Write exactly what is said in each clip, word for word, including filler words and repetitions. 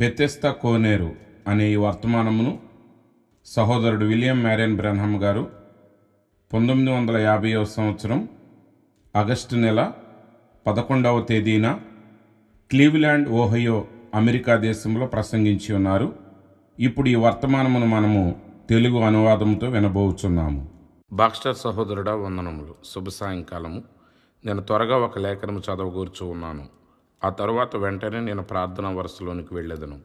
Bethesda కోనేరు అనే ఈ వర్తమానమును సహోదరుడు విలియం మ్యారియన్ బ్రాన్హమ్ గారు పంతొమ్మిది వందల యాభైవ సంవత్సరం ఆగస్టు నెల పదకొండవ తేదీన క్లీవ్లాండ్, ఓహయో, అమెరికా దేశంలో ప్రసంగించి ఉన్నారు. ఇప్పుడు ఈ వర్తమానమును మనము తెలుగు అనువాదంతో వినబోచున్నాము. బాక్స్టర్ సహోదరుడా, వందనములు. శుభ సాయంకాలము. నేను త్వరగా ఒక లేఖనము చదవగూర్చు ఉన్నాను. ఆ తరువాత వెంటనే నేను ప్రార్థనా వరుసలోనికి వెళ్ళేదను.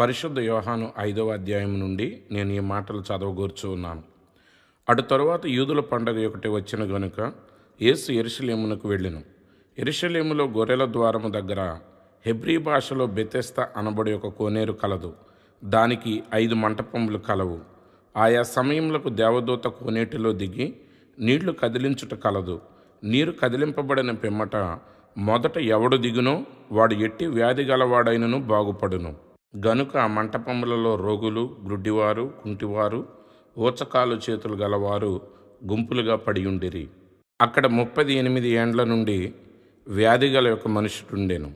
పరిశుద్ధ యోహాను ఐదవ అధ్యాయం నుండి నేను ఈ మాటలు చదవగూర్చు ఉన్నాను. అటు తరువాత యూదుల పండుగ ఒకటి వచ్చిన గనుక యేసు యెరూషలేమునకు వెళ్ళెను. యెరూషలేములో గొర్రెల ద్వారము దగ్గర హెబ్రీ భాషలో బెథెస్దా అనబడి ఒక కోనేరు కలదు. దానికి ఐదు మంటపములు కలవు. ఆయా సమయములకు దేవదూత కోనేటిలో దిగి నీళ్లు కదిలించుట కలదు. నీరు కదిలింపబడిన పిమ్మట మొదట ఎవడు దిగునో వాడు ఎట్టి వ్యాధి గలవాడైనను బాగుపడును. గనుక ఆ మంటపములలో రోగులు, గుడ్డివారు, కుంటివారు, ఊచకాలు చేతులు గలవారు గుంపులుగా పడియుండిరి. అక్కడ ముప్పది ఎనిమిది ఏండ్ల నుండి వ్యాధి గల యొక్క మనుషుడుండెను.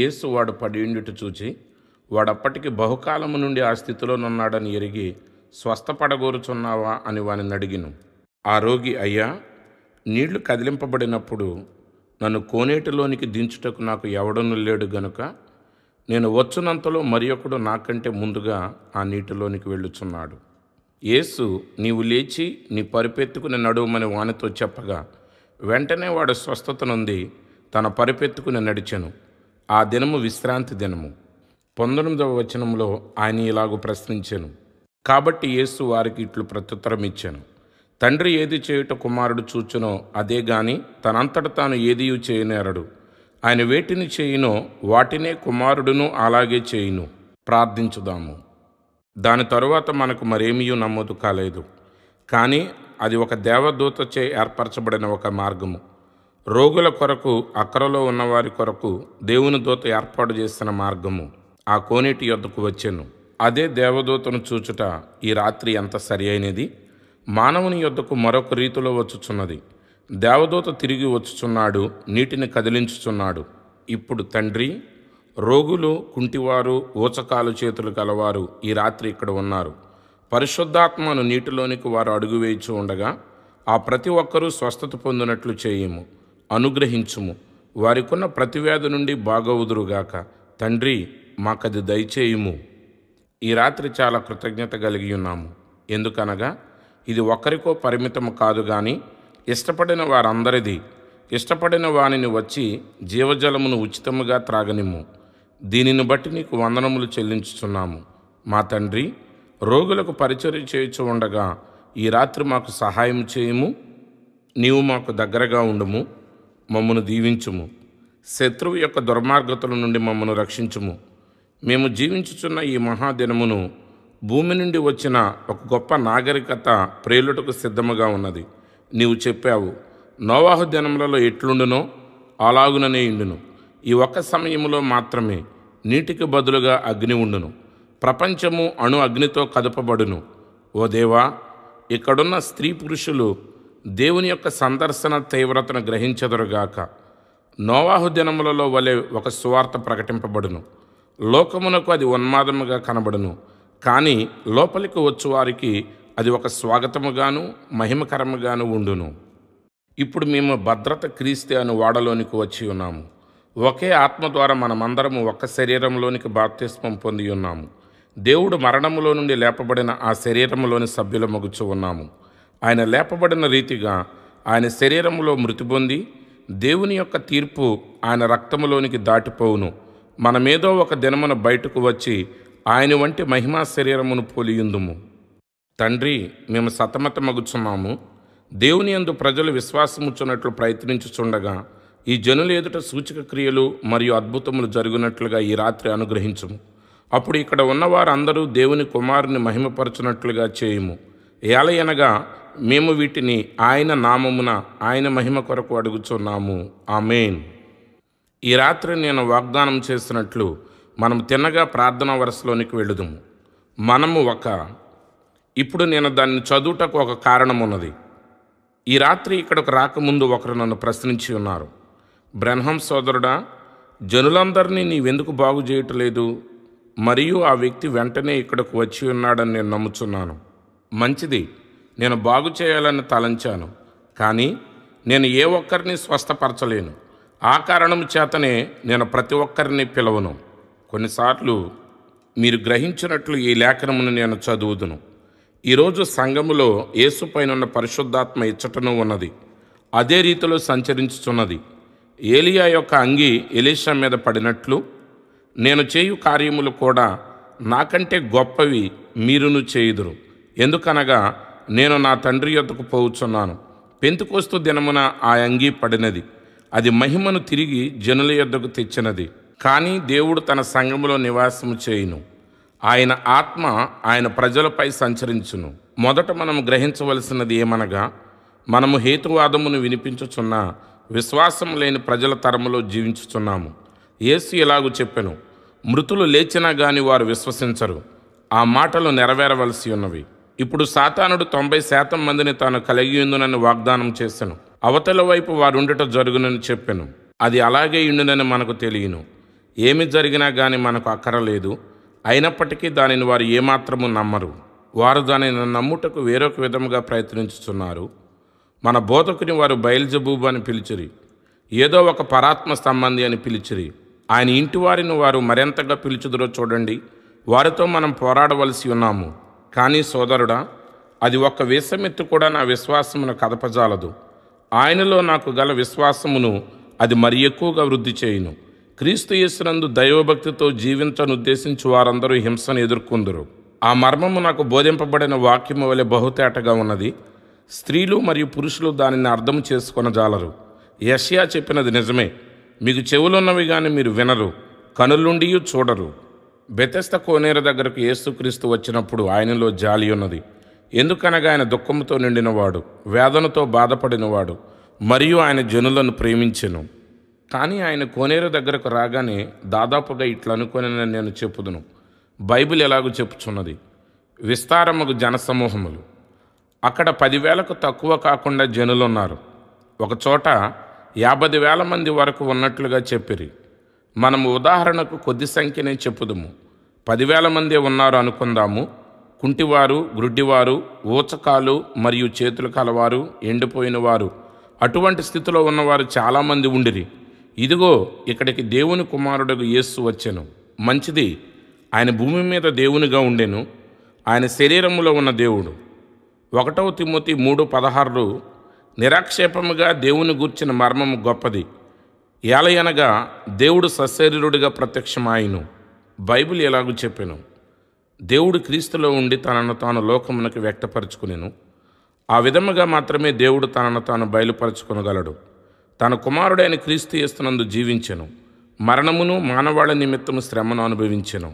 యేసు వాడు పడియుండిట చూచి వాడప్పటికి బహుకాలము నుండి ఆ స్థితిలోనున్నాడని ఎరిగి, స్వస్థపడగోరుచున్నావా అని వానిని అడిగిను. ఆ రోగి, అయ్యా, నీళ్లు కదిలింపబడినప్పుడు నన్ను కోనేటిలోనికి దించుటకు నాకు ఎవడను లేడు గనుక నేను వచ్చునంతలో మరి ఒకడు నాకంటే ముందుగా ఆ నీటిలోనికి వెళ్ళుచున్నాడు. యేసు, నీవు లేచి నీ పరిపెత్తుకుని నడువమని వానితో చెప్పగా వెంటనే వాడు స్వస్థత నుండి తన పరిపెత్తుకుని నడిచెను. ఆ దినము విశ్రాంతి దినము. పంతొమ్మిదవ వచనంలో ఆయన ఇలాగూ ప్రశ్నించెను. కాబట్టి యేసు వారికి ఇట్లు ప్రత్యుత్తరం ఇచ్చెను. తండ్రి ఏది చేయుట కుమారుడు చూచునో అదే గాని తనంతట తాను ఏదియూ చేయనేరడు. ఆయన వేటిని చేయునో వాటినే కుమారుడును అలాగే చేయును. ప్రార్థించుదాము. దాని తరువాత మనకు మరేమీ నమోదు కాలేదు, కానీ అది ఒక దేవదూతచే ఏర్పరచబడిన ఒక మార్గము. రోగుల కొరకు, అక్కరలో ఉన్నవారి కొరకు దేవుని దూత ఏర్పాటు చేసిన మార్గము ఆ కోనేటి యొద్దకు వచ్చెను. అదే దేవదూతను చూచుట ఈ రాత్రి ఎంత సరి అయినది. మానవుని యొద్దకు మరొక రీతిలో వచ్చుచున్నది. దేవదూత తిరిగి వచ్చుచున్నాడు, నీటిని కదిలించుచున్నాడు. ఇప్పుడు తండ్రి, రోగులు, కుంటివారు, ఊచకాలు చేతులు గలవారు ఈ రాత్రి ఇక్కడ ఉన్నారు. పరిశుద్ధాత్మను నీటిలోనికి వారు అడుగు వేయిచు ఉండగా ఆ ప్రతి ఒక్కరూ స్వస్థత పొందినట్లు చేయము, అనుగ్రహించుము. వారికున్న ప్రతివ్యాధి నుండి బాగవుదురుగాక. తండ్రి, మాకది దయచేయుము. ఈ రాత్రి చాలా కృతజ్ఞత కలిగి ఉన్నాము. ఎందుకనగా ఇది ఒక్కరికో పరిమితం కాదు, కానీ ఇష్టపడిన వారందరిది. ఇష్టపడిన వానిని వచ్చి జీవజలమును ఉచితముగా త్రాగనిమ్ము. దీనిని బట్టి నీకు వందనములు చెల్లించుచున్నాము మా తండ్రి. రోగులకు పరిచర్య చేయుచు ఉండగా ఈ రాత్రి మాకు సహాయం చేయము. నీవు మాకు దగ్గరగా ఉండుము. మమ్మను దీవించుము. శత్రువు యొక్క దుర్మార్గతల నుండి మమ్మను రక్షించుము. మేము జీవించుచున్న ఈ మహాదినమును భూమి నుండి వచ్చిన ఒక గొప్ప నాగరికత ప్రేలుటకు సిద్ధముగా ఉన్నది. నీవు చెప్పావు, నోవాహు దినములలో ఎట్లుండునో అలాగుననే ఇండును. ఈ ఒక్క సమయంలో మాత్రమే నీటికి బదులుగా అగ్ని ఉండును. ప్రపంచము అణు అగ్నితో కదపబడును. ఓ దేవా, ఇక్కడున్న స్త్రీ పురుషులు దేవుని యొక్క సందర్శన తీవ్రతను గ్రహించెదరుగాక. నోవాహు దినములలో వలె ఒక సువార్త ప్రకటింపబడును. లోకమునకు అది ఉన్మాదముగా కనబడును, కానీ లోపలికి వచ్చువారికి అది ఒక స్వాగతముగాను మహిమకరముగాను ఉండును. ఇప్పుడు మేము భద్రత క్రీస్తు అను వాడలోనికి వచ్చి ఉన్నాము. ఒకే ఆత్మ ద్వారా మనమందరము ఒక్క శరీరంలోనికి బాప్తిస్మం పొంది ఉన్నాము. దేవుడు మరణములో నుండి లేపబడిన ఆ శరీరంలోని సభ్యులమగుచు ఉన్నాము. ఆయన లేపబడిన రీతిగా ఆయన శరీరములో మృతి పొంది దేవుని యొక్క తీర్పు ఆయన రక్తములోనికి దాటిపోవును. మనమేదో ఒక దినమున బయటకు వచ్చి ఆయన వంటి మహిమా శరీరమును పోలియుందుము. తండ్రి, మేము సతమతమగుచున్నాము. దేవుని యందు ప్రజలు విశ్వాసముచ్చున్నట్లు ప్రయత్నించుచుండగా ఈ జనులు ఎదుట సూచక క్రియలు మరియు అద్భుతములు జరుగునట్లుగా ఈ రాత్రి అనుగ్రహించుము. అప్పుడు ఇక్కడ ఉన్నవారందరూ దేవుని కుమారుని మహిమపరచునట్లుగా చేయుము. ఏలయనగా మేము వీటిని ఆయన నామమున ఆయన మహిమ కొరకు అడుగుచున్నాము. ఆమేన్. ఈ రాత్రి నేను వాగ్దానం చేసినట్లు మనం తిన్నగా ప్రార్థనా వరుసలోనికి వెళ్ళుదుము. మనము ఒక ఇప్పుడు నేను దాన్ని చదువుటకు ఒక కారణం ఉన్నది. ఈ రాత్రి ఇక్కడకు రాకముందు ఒకరు నన్ను ప్రశ్నించి ఉన్నారు, బ్రహ్మం సోదరుడా, జనులందరినీ నీవెందుకు బాగు చేయటలేదు? మరియు ఆ వ్యక్తి వెంటనే ఇక్కడకు వచ్చి ఉన్నాడని నేను నమ్ముచున్నాను. మంచిది, నేను బాగు చేయాలని తలంచాను, కానీ నేను ఏ ఒక్కరిని స్వస్థపరచలేను. ఆ కారణం చేతనే నేను ప్రతి ఒక్కరిని పిలవను. కొన్నిసార్లు మీరు గ్రహించినట్లు ఈ లేఖనమును నేను చదువుదును. ఈరోజు సంఘములో యేసుపైనున్న పరిశుద్ధాత్మ ఇచ్చటను ఉన్నది, అదే రీతిలో సంచరించుచున్నది. ఏలియా యొక్క అంగి ఎలీషా మీద పడినట్లు నేను చేయు కార్యములు కూడా నాకంటే గొప్పవి మీరును చేయుదురు, ఎందుకనగా నేను నా తండ్రి యొద్దకు పోవుచున్నాను. పెంతెకొస్తు దినమున ఆ అంగి పడినది, అది మహిమను తిరిగి జనుల యొద్దకు తెచ్చినది. కానీ దేవుడు తన సంఘములో నివాసము చేయును, ఆయన ఆత్మ ఆయన ప్రజలపై సంచరించును. మొదట మనం గ్రహించవలసినది ఏమనగా, మనము హేతువాదమును వినిపించుచున్న విశ్వాసం లేని ప్రజల తరములో జీవించుచున్నాము. యేసు ఇలాగూ చెప్పెను, మృతులు లేచినా గాని వారు విశ్వసించరు. ఆ మాటలు నెరవేరవలసి ఉన్నవి. ఇప్పుడు సాతానుడు తొంభై శాతం మందిని తాను కలిగి ఉండునని వాగ్దానం చేసెను. అవతల వైపు వారు ఉండట జరుగునని చెప్పెను. అది అలాగే ఉండునని మనకు తెలియను. ఏమి జరిగినా కానీ మనకు అక్కరలేదు. అయినప్పటికీ దానిని వారు ఏమాత్రము నమ్మరు. వారు దానిని నమ్ముటకు వేరొక విధముగా ప్రయత్నించుతున్నారు. మన బోధకుని వారు బయల్జెబూబు అని పిలిచిరి, ఏదో ఒక పరాత్మ సంబంధి అని పిలిచిరి. ఆయన ఇంటి వారిని వారు మరెంతగా పిలుచుదురో చూడండి. వారితో మనం పోరాడవలసి ఉన్నాము. కానీ సోదరుడా, అది ఒక్క వేసమెత్తు కూడా నా విశ్వాసమును కదపజాలదు. ఆయనలో నాకు గల విశ్వాసమును అది మరి ఎక్కువగా వృద్ధి చేయును. క్రీస్తు యేసునందు దైవభక్తితో జీవించనుద్దేశించి వారందరూ హింసను ఎదుర్కొందురు. ఆ మర్మము నాకు బోధింపబడిన వాక్యము వలె బహుతేటగా ఉన్నది. స్త్రీలు మరియు పురుషులు దానిని అర్థం చేసుకొనజాలరు. యెషయా చెప్పినది నిజమే, మీకు చెవులున్నవి కానీ మీరు వినరు, కనులుండి చూడరు. బెతెస్దా కోనేరు దగ్గరకు యేసుక్రీస్తు వచ్చినప్పుడు ఆయనలో జాలి ఉన్నది, ఎందుకనగా ఆయన దుఃఖంతో నిండినవాడు, వేదనతో బాధపడినవాడు, మరియు ఆయన జనులను ప్రేమించెను. కానీ ఆయన కోనేరు దగ్గరకు రాగానే దాదాపుగా ఇట్లా అనుకొని నేను చెప్పుదును, బైబిల్ ఎలాగూ చెప్పుచున్నది, విస్తారముగు జనసమూహములు, అక్కడ పదివేలకు తక్కువ కాకుండా జనులున్నారు, ఒకచోట యాభై వేల మంది వరకు ఉన్నట్లుగా చెప్పిరి. మనము ఉదాహరణకు కొద్ది సంఖ్యనే చెప్పుదుము. పదివేల మందే ఉన్నారు అనుకుందాము. కుంటివారు, గ్రుడ్డివారు, ఊచకాలు మరియు చేతులు కలవారు, ఎండిపోయిన వారు, అటువంటి స్థితిలో ఉన్నవారు చాలామంది ఉండిరి. ఇదిగో ఇక్కడికి దేవుని కుమారుడుగు యేసు వచ్చెను. మంచిది, ఆయన భూమి మీద దేవునిగా ఉండెను, ఆయన శరీరములో ఉన్న దేవుడు. ఒకటవ తిమోతి మూడు పదహారు నిరాక్షేపముగా దేవుని గూర్చిన మర్మము గొప్పది, ఏలయనగా దేవుడు సశరీరుడిగా ప్రత్యక్షమాయను. బైబిల్ ఎలాగూ చెప్పెను, దేవుడు క్రీస్తులో ఉండి తనను తాను లోకమునకు వ్యక్తపరచుకునేను. ఆ విధముగా మాత్రమే దేవుడు తనను తాను బయలుపరచుకొనగలడు. తన కుమారుడైన క్రీస్తు యేసునందు జీవించెను, మరణమును మానవాళి నిమిత్తము శ్రమను అనుభవించెను.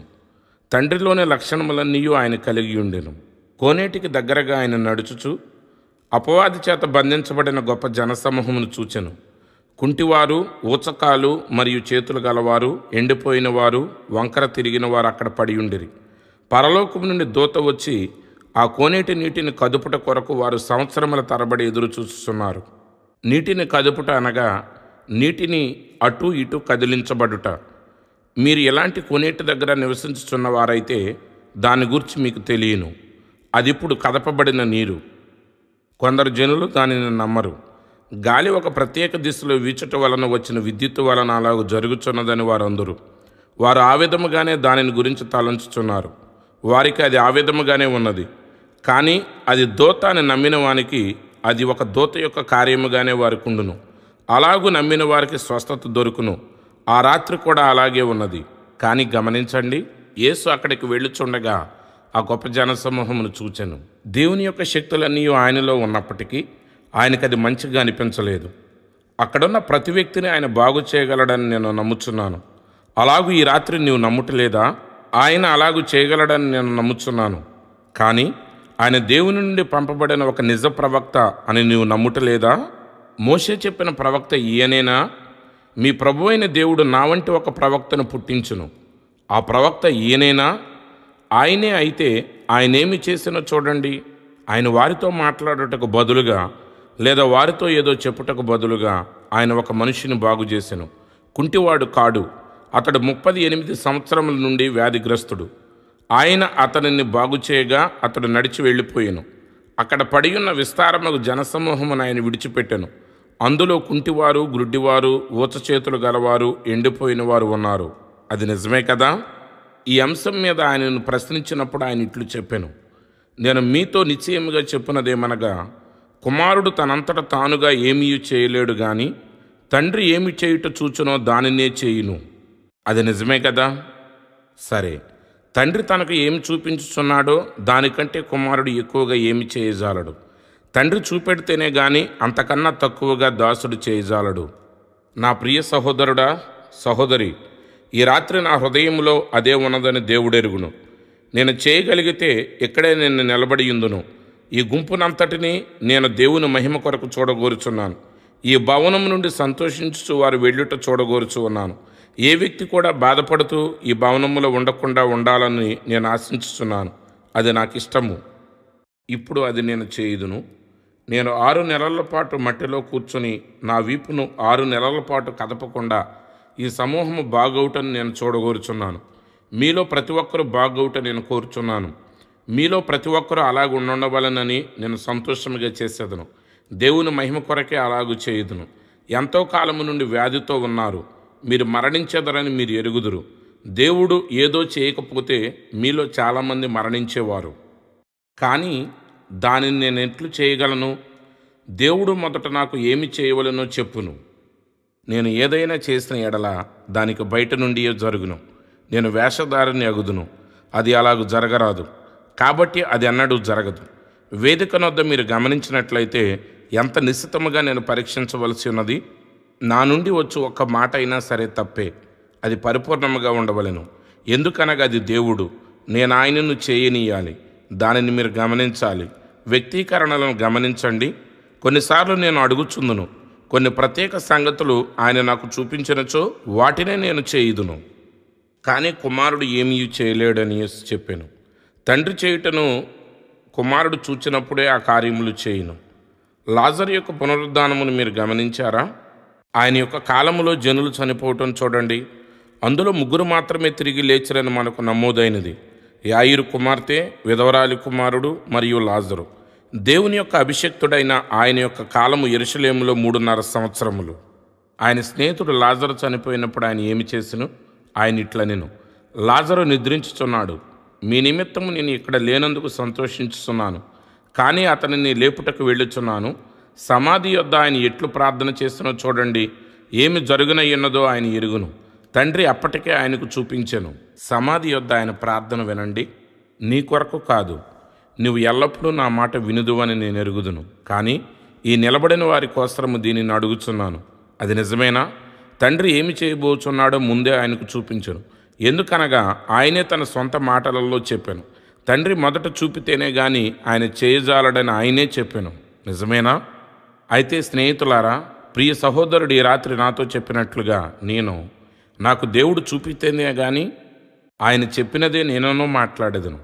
తండ్రిలోని లక్షణములన్నీ ఆయన కలిగి ఉండెను. కోనేటికి దగ్గరగా ఆయన నడుచుచు అపవాది చేత బంధించబడిన గొప్ప జనసమూహమును చూచెను. కుంటివారు, ఊచకాలు మరియు చేతులు గలవారు, ఎండిపోయిన వారు, వంకర తిరిగిన వారు అక్కడ పడి ఉండిరి. పరలోకము నుండి దూత వచ్చి ఆ కోనేటి నీటిని కదుపుట కొరకు వారు సంవత్సరముల తరబడి ఎదురు చూస్తున్నారు. నీటిని కదుపుట అనగా నీటిని అటు ఇటు కదిలించబడుట. మీరు ఎలాంటి కోనేటి దగ్గర నివసించుచున్న వారైతే దాని గురించి మీకు తెలియను. అది ఇప్పుడు కదపబడిన నీరు. కొందరు జనులు దానిని నమ్మరు. గాలి ఒక ప్రత్యేక దిశలో వీచట వలన వచ్చిన విద్యుత్తు వలన అలాగ జరుగుతున్నదని వారు అందరు వారు ఆ విధముగానే దానిని గురించి తలంచుచున్నారు. వారికి అది ఆ విధముగానే ఉన్నది. కానీ అది దోత అని నమ్మిన వానికి అది ఒక దోత యొక్క కార్యముగానే వారికి ఉండును. అలాగూ నమ్మిన వారికి స్వస్థత దొరుకును. ఆ రాత్రి కూడా అలాగే ఉన్నది. కానీ గమనించండి, యేసు అక్కడికి వెళ్ళుచుండగా ఆ గొప్ప జనసమూహమును చూచెను. దేవుని యొక్క శక్తులన్నీ ఆయనలో ఉన్నప్పటికీ ఆయనకు అది మంచిగా అనిపించలేదు. అక్కడున్న ప్రతి వ్యక్తిని ఆయన బాగు చేయగలడని నేను నమ్ముచున్నాను. అలాగూ ఈ రాత్రి నీవు నమ్ముటలేదా? ఆయన అలాగూ చేయగలడని నేను నమ్ముచున్నాను. కానీ ఆయన దేవుని నుండి పంపబడిన ఒక నిజ ప్రవక్త అని నీవు నమ్ముటలేదా? మోషే చెప్పిన ప్రవక్త ఈయనేనా? మీ ప్రభు అయిన దేవుడు నా వంటి ఒక ప్రవక్తను పుట్టించును. ఆ ప్రవక్త ఈయనేనా? ఆయనే అయితే ఆయనేమి చేసినో చూడండి. ఆయన వారితో మాట్లాడటకు బదులుగా లేదా వారితో ఏదో చెప్పుటకు బదులుగా ఆయన ఒక మనిషిని బాగు చేసెను. కుంటివాడు కాడు, అతడు ముప్పది ఎనిమిది సంవత్సరముల నుండి వ్యాధిగ్రస్తుడు. ఆయన అతనిని బాగుచేయగా అతడు నడిచి వెళ్ళిపోయాను. అక్కడ పడియున్న విస్తారములకు జనసమూహమును ఆయన విడిచిపెట్టెను. అందులో కుంటివారు, గ్రుడ్డివారు, ఊచచేతులు గలవారు, ఎండిపోయిన వారు ఉన్నారు. అది నిజమే కదా. ఈ అంశం మీద ఆయనను ప్రశ్నించినప్పుడు ఆయన ఇట్లు చెప్పాను, నేను మీతో నిశ్చయముగా చెప్పున్నదేమనగా, కుమారుడు తనంతట తానుగా ఏమీ చేయలేడు, కానీ తండ్రి ఏమి చేయుట చూచునో దానినే చేయును. అది నిజమే కదా. సరే, తండ్రి తనకు ఏమి చూపించుచున్నాడో దానికంటే కుమారుడు ఎక్కువగా ఏమి చేయజాలడు? తండ్రి చూపెడితేనే గాని అంతకన్నా తక్కువగా దాసుడు చేయజాలడు. నా ప్రియ సహోదరుడా, సహోదరి, ఈ రాత్రి నా హృదయంలో అదే ఉన్నదని దేవుడెరుగును. నేను చేయగలిగితే ఇక్కడే నేను నిలబడి ఉందును. ఈ గుంపునంతటినీ నేను దేవుని మహిమ కొరకు చూడగోరుచున్నాను. ఈ భవనం నుండి సంతోషించు వారు వెళ్ళుట చూడగోరుచు ఉన్నాను. ఏ వ్యక్తి కూడా బాధపడుతూ ఈ భవనములో ఉండకుండా ఉండాలని నేను ఆశించుచున్నాను. అది నాకు ఇష్టము. ఇప్పుడు అది నేను చేయుదును. నేను ఆరు నెలల పాటు మట్టిలో కూర్చుని నా వీపును ఆరు నెలల పాటు కదపకుండా ఈ సమూహము బాగవుటని నేను చూడగోరుచున్నాను. మీలో ప్రతి ఒక్కరూ బాగవుట నేను కోరుచున్నాను. మీలో ప్రతి ఒక్కరూ అలాగ ఉండవలనని నేను సంతోషముగా చేసేదను. దేవుని మహిమ కొరకే అలాగూ చేయుదును. ఎంతో కాలము నుండి వ్యాధితో ఉన్నారు. మీరు మరణించేదరని మీరు ఎరుగుదురు. దేవుడు ఏదో చేయకపోతే మీలో చాలామంది మరణించేవారు. కానీ దానిని నేను ఎట్లు చేయగలను? దేవుడు మొదట నాకు ఏమి చేయవలనో చెప్పును. నేను ఏదైనా చేసిన ఎడల దానికి బయట నుండి జరుగును. నేను వేషధారిని అగుదును. అది అలాగూ జరగరాదు. కాబట్టి అది అన్నడూ జరగదు. వేదిక నొద్ద మీరు గమనించినట్లయితే ఎంత నిశ్చితముగా నేను పరీక్షించవలసి ఉన్నది. నా నుండి వచ్చి ఒక్క మాట అయినా సరే తప్పే. అది పరిపూర్ణముగా ఉండవలను. ఎందుకనగా అది దేవుడు. నేను ఆయనను చేయనీయాలి. దానిని మీరు గమనించాలి. వ్యక్తీకరణలను గమనించండి. కొన్నిసార్లు నేను అడుగుచుందును. కొన్ని ప్రత్యేక సంగతులు ఆయన నాకు చూపించినచో వాటినే నేను చేయుదును. కానీ కుమారుడు ఏమీ చేయలేడని చెప్పాను. తండ్రి చేయుటను కుమారుడు చూచినప్పుడే ఆ కార్యములు చేయును. లాజరు యొక్క పునరుద్ధానమును మీరు గమనించారా? ఆయన యొక్క కాలములో జనులు చనిపోవటం చూడండి. అందులో ముగ్గురు మాత్రమే తిరిగి లేచరని మనకు నమోదైనది. యాయిరు కుమార్తె, విధవరాలి కుమారుడు మరియు లాజరు. దేవుని యొక్క అభిషక్తుడైన ఆయన యొక్క కాలము యెరూషలేములో మూడున్నర సంవత్సరములు. ఆయన స్నేహితుడు లాజరు చనిపోయినప్పుడు ఆయన ఏమి చేసెను? ఆయన ఇట్లా, నేను లాజరు నిద్రించుచున్నాడు. మీ నిమిత్తము నేను ఇక్కడ లేనందుకు సంతోషించుచున్నాను. కానీ అతనిని లేపుటకు వెళ్ళుచున్నాను. సమాధి యొద్ద ఆయన ఎట్లు ప్రార్థన చేస్తున్నో చూడండి. ఏమి జరుగునయ్యున్నదో ఆయన ఎరుగును. తండ్రి అప్పటికే ఆయనకు చూపించెను. సమాధి యొద్ద ఆయన ప్రార్థన వినండి. నీ కొరకు కాదు, నువ్వు ఎల్లప్పుడూ నా మాట వినుదువని నేను ఎరుగుదును. కానీ ఈ నిలబడిన వారి కోసరము దీనిని అడుగుచున్నాను. అది నిజమేనా? తండ్రి ఏమి చేయబోచున్నాడో ముందే ఆయనకు చూపించెను. ఎందుకనగా ఆయనే తన సొంత మాటలలో చెప్పాను. తండ్రి మొదట చూపితేనే గాని ఆయన చేయజాలడని ఆయనే చెప్పాను. నిజమేనా? అయితే స్నేహితులారా, ప్రియ సహోదరుడు, ఈ రాత్రి నాతో చెప్పినట్లుగా నేను, నాకు దేవుడు చూపితేనే గాని ఆయన చెప్పినదే నేననో మాట్లాడేదను.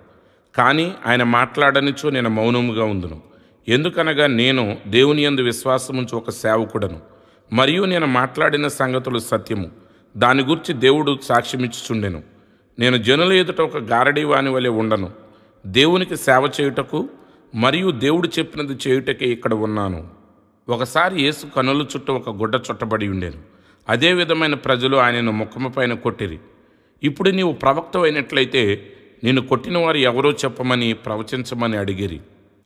కానీ ఆయన మాట్లాడనిచో నేను మౌనముగా ఉందును. ఎందుకనగా నేను దేవుని యందు విశ్వాసముంచి ఒక సేవకుడను. మరియు నేను మాట్లాడిన సంగతులు సత్యము. దాని గురించి దేవుడు సాక్ష్యమిచ్చుచుండెను. నేను జనుల ఎదుట ఒక గారడీవాని వలె ఉండను. దేవునికి సేవ చేయుటకు మరియు దేవుడు చెప్పినది చేయుటకే ఇక్కడ ఉన్నాను. ఒకసారి యేసు కనుల చుట్టూ ఒక గుడ్డ చుట్టబడి ఉండేను. అదే విధమైన ప్రజలు ఆయనను ముఖము పైన కొట్టిరి. ఇప్పుడు నీవు ప్రవక్తవైనట్లయితే నిన్ను కొట్టిన వారు ఎవరో చెప్పమని ప్రవచించమని అడిగిరి.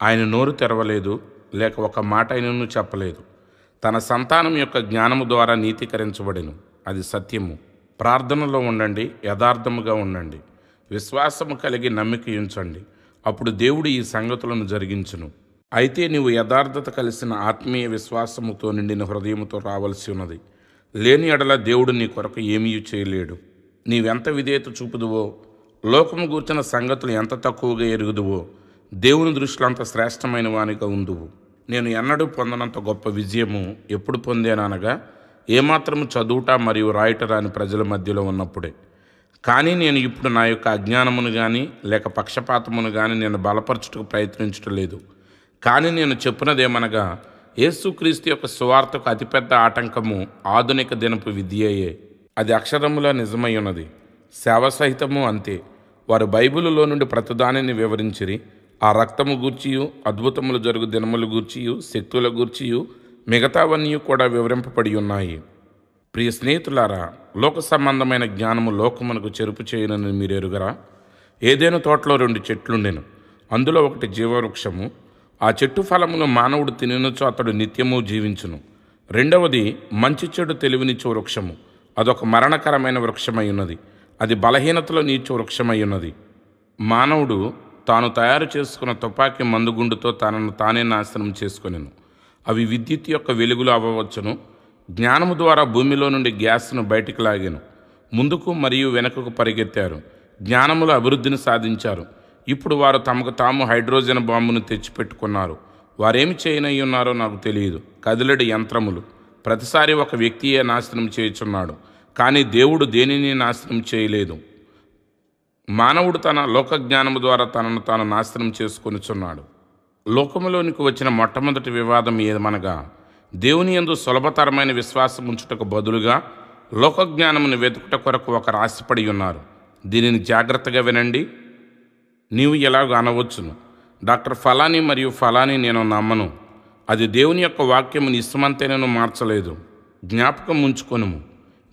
ఆయన నోరు తెరవలేదు, లేక ఒక మాట ఆయనను చెప్పలేదు. తన సంతానం యొక్క జ్ఞానము ద్వారా నీతీకరించబడెను. అది సత్యము. ప్రార్థనలో ఉండండి, యథార్థముగా ఉండండి, విశ్వాసము కలిగి నమ్మిక ఉంచండి. అప్పుడు దేవుడు ఈ సంగతులను జరిగించును. అయితే నీవు యథార్థత కలిసిన ఆత్మీయ విశ్వాసముతో నిండిన హృదయముతో రావాల్సి ఉన్నది. లేని ఎడల దేవుడు నీ కొరకు ఏమీ చేయలేడు. నీవెంత విధేయత చూపుదువో, లోకము గూర్చిన సంగతులు ఎంత తక్కువగా ఎరుగుదువో, దేవుని దృష్టిలో అంత శ్రేష్టమైన వానిగా ఉందువు. నేను ఎన్నడూ పొందనంత గొప్ప విజయము ఎప్పుడు పొందేననగా, ఏమాత్రము చదువుట మరియు రాయుట రాని ప్రజల మధ్యలో ఉన్నప్పుడే. కానీ నేను ఇప్పుడు నా యొక్క అజ్ఞానమును కానీ లేక పక్షపాతమును కానీ నేను బలపరచుటకు ప్రయత్నించటం లేదు. కానీ నేను చెప్పినదేమనగా, యేసుక్రీస్తు యొక్క సువార్తకు అతిపెద్ద ఆటంకము ఆధునిక దినపు విద్యయే. అది అక్షరముల నిజమై ఉన్నది. సేవ సహితము అంతే. వారు బైబిలులో నుండి ప్రతిదానిని వివరించిరి. ఆ రక్తము గూర్చియు, అద్భుతములు జరుగు దినములు గూర్చియు, శక్తుల గూర్చియు, మిగతావన్నీ కూడా వివరింపబడి ఉన్నాయి. ప్రియ స్నేహితులారా, లోక సంబంధమైన జ్ఞానము లోకమునకు చెరుపు చేయనని మీరు ఎరుగరా? ఏదైనా తోటలో రెండు చెట్లుండెను. అందులో ఒకటి జీవవృక్షము, ఆ చెట్టు ఫలమును మానవుడు తిననుచో అతడు నిత్యము జీవించును. రెండవది మంచి చెడు తెలివినిచ్చు వృక్షము, అదొక మరణకరమైన వృక్షమై ఉన్నది. అది బలహీనతలో నీచు వృక్షమై ఉన్నది. మానవుడు తాను తయారు చేసుకున్న తుపాకీ మందుగుండుతో తనను తానే నాశనం చేసుకొనెను. అవి విద్యుత్ యొక్క వెలుగులు అవ్వవచ్చును. జ్ఞానము ద్వారా భూమిలో నుండి గ్యాస్ను బయటికి లాగాను. ముందుకు మరియు వెనుకకు పరిగెత్తారు. జ్ఞానములో అభివృద్ధిని సాధించారు. ఇప్పుడు వారు తమకు తాము హైడ్రోజన్ బాంబును తెచ్చిపెట్టుకున్నారు. వారేమి చేయనయ్యున్నారో నాకు తెలియదు. కదిలడి యంత్రములు. ప్రతిసారి ఒక వ్యక్తియే నాశనం చేయుచున్నాడు, కానీ దేవుడు దేనిని నాశనం చేయలేదు. మానవుడు తన లోకజ్ఞానము ద్వారా తనను తాను నాశనం చేసుకొనిచున్నాడు. లోకములోనికి వచ్చిన మొట్టమొదటి వివాదం ఏమనగా, దేవుని యందు సులభతరమైన విశ్వాసం ఉంచుటకు బదులుగా లోకజ్ఞానమును వెతుకుట కొరకు ఒక రాసిపడి ఉన్నారు. దీనిని జాగ్రత్తగా వినండి. నీవు ఎలాగో అనవచ్చును, డాక్టర్ ఫలాని మరియు ఫలాని నేను నమ్మను. అది దేవుని యొక్క వాక్యముని ఇష్టమంతేనూ మార్చలేదు. జ్ఞాపకం ఉంచుకొనుము,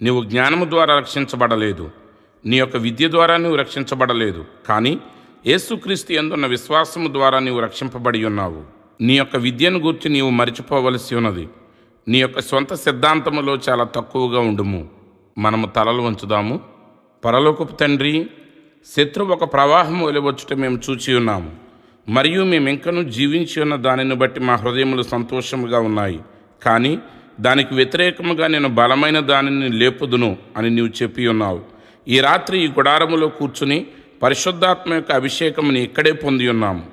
నీవు జ్ఞానము ద్వారా రక్షించబడలేదు, నీ యొక్క విద్య ద్వారా నీవు రక్షించబడలేదు, కానీ యేసుక్రీస్తు యందున్న విశ్వాసము ద్వారా నీవు రక్షింపబడి ఉన్నావు. నీ యొక్క విద్యను గురించి నీవు మరిచిపోవలసి ఉన్నది. నీ యొక్క సొంత సిద్ధాంతములో చాలా తక్కువగా ఉండుము. మనము తలలు వంచుదాము. పరలోకపు తండ్రి, శత్రువు ఒక ప్రవాహం వెలువచ్చుట మేము చూచి ఉన్నాము, మరియు మేమింకను జీవించి ఉన్న దానిని బట్టి మా హృదయములు సంతోషముగా ఉన్నాయి. కానీ దానికి వ్యతిరేకముగా నేను బలమైన దానిని లేపుదును అని నీవు చెప్పి ఉన్నావు. ఈ రాత్రి ఈ గుడారములో కూర్చుని పరిశుద్ధాత్మ యొక్క అభిషేకముని ఇక్కడే పొంది ఉన్నాము.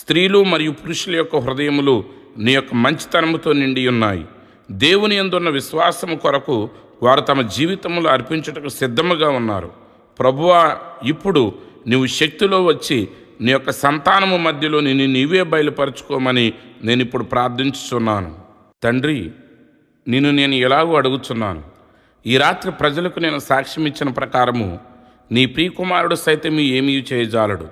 స్త్రీలు మరియు పురుషుల యొక్క హృదయములు నీ యొక్క మంచితనముతో నిండి ఉన్నాయి. దేవుని యందున్న విశ్వాసము కొరకు వారు తమ జీవితములు అర్పించుటకు సిద్ధముగా ఉన్నారు. ప్రభువా, ఇప్పుడు నీవు శక్తిలో వచ్చి నీ యొక్క సంతానము మధ్యలో నిన్ను నీవే బయలుపరచుకోమని నేను ఇప్పుడు ప్రార్థించుచున్నాను. తండ్రి, నిన్ను నేను ఎలాగో అడుగుచున్నాను. ఈ రాత్రి ప్రజలకు నేను సాక్ష్యం ఇచ్చిన ప్రకారము నీ ప్రియకుమారుడు సైతం ఏమీ చేయజాలడు,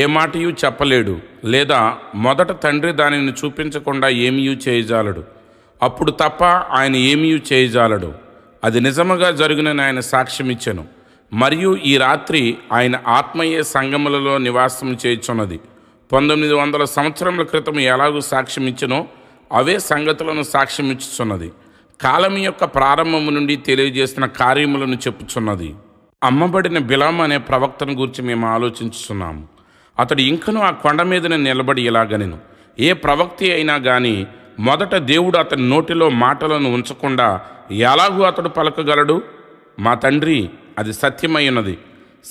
ఏ మాటయూ చెప్పలేడు, లేదా మొదట తండ్రి దానిని చూపించకుండా ఏమీ చేయజాలడు, అప్పుడు తప్ప ఆయన ఏమీ చేయజాలడు. అది నిజముగా జరిగినని ఆయన సాక్ష్యం ఇచ్చాను. మరియు ఈ రాత్రి ఆయన ఆత్మయే సంగములలో నివాసం చేయుచున్నది. పంతొమ్మిది వందల సంవత్సరముల క్రితం ఎలాగూ సాక్ష్యం ఇచ్చినో అవే సంగతులను సాక్ష్యం ఇచ్చుచున్నది. కాలం యొక్క ప్రారంభము నుండి తెలియజేసిన కార్యములను చెప్పుచున్నది. అమ్మబడిన బిలాం అనే ప్రవక్తను గురించి మేము ఆలోచించుచున్నాము. అతడు ఇంకను ఆ కొండ మీదనే నిలబడి ఇలాగనెను, ఏ ప్రవక్తి అయినా కానీ మొదట దేవుడు అతని నోటిలో మాటలను ఉంచకుండా ఎలాగూ అతడు పలకగలడు? మా తండ్రి, అది సత్యమై ఉన్నది.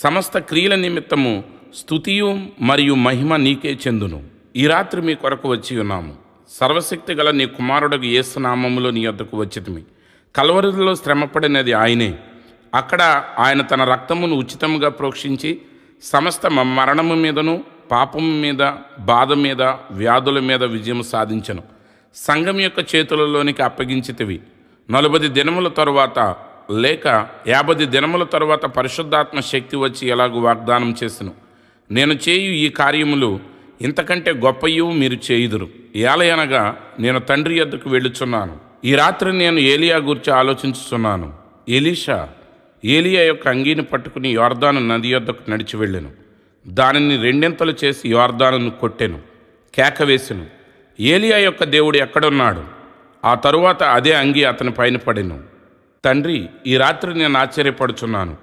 సమస్త క్రియల నిమిత్తము స్తుతియు మరియు మహిమ నీకే చెందును. ఈ రాత్రి మీ కొరకు వచ్చి ఉన్నాము. సర్వశక్తి గల నీ కుమారుడకు యేసు నామములో నీ వద్దకు వచ్చితిమి. కల్వరిలో శ్రమపడినది ఆయనే. అక్కడ ఆయన తన రక్తమును ఉచితముగా ప్రోక్షించి సమస్త మరణము మీదను, పాపము మీద, బాధ మీద, వ్యాధుల మీద విజయం సాధించను. సంఘం యొక్క చేతులలోనికి అప్పగించితివి. నలభై దినముల తరువాత లేక యాభై దినముల తరువాత పరిశుద్ధాత్మ శక్తి వచ్చి ఎలాగూ వాగ్దానం చేసెను. నేను చేయు ఈ కార్యములు ఇంతకంటే గొప్పయు మీరు చేయుదురు, ఏలయనగా నేను తండ్రి యొద్దకు వెళ్ళుచున్నాను. ఈ రాత్రి నేను ఏలియా గురించి ఆలోచించుచున్నాను. ఎలీషా ఏలియా యొక్క అంగీని పట్టుకుని యోర్దాను నది యొద్దకు నడిచి వెళ్ళెను. దానిని రెండింతలు చేసి యోర్దానును కొట్టెను, కేక వేసెను. ఏలియా యొక్క దేవుడు ఎక్కడున్నాడు? ఆ తరువాత అదే అంగీ అతని పైన పడెను. తండ్రి, ఈ రాత్రి నేను ఆశ్చర్యపడుచున్నాను.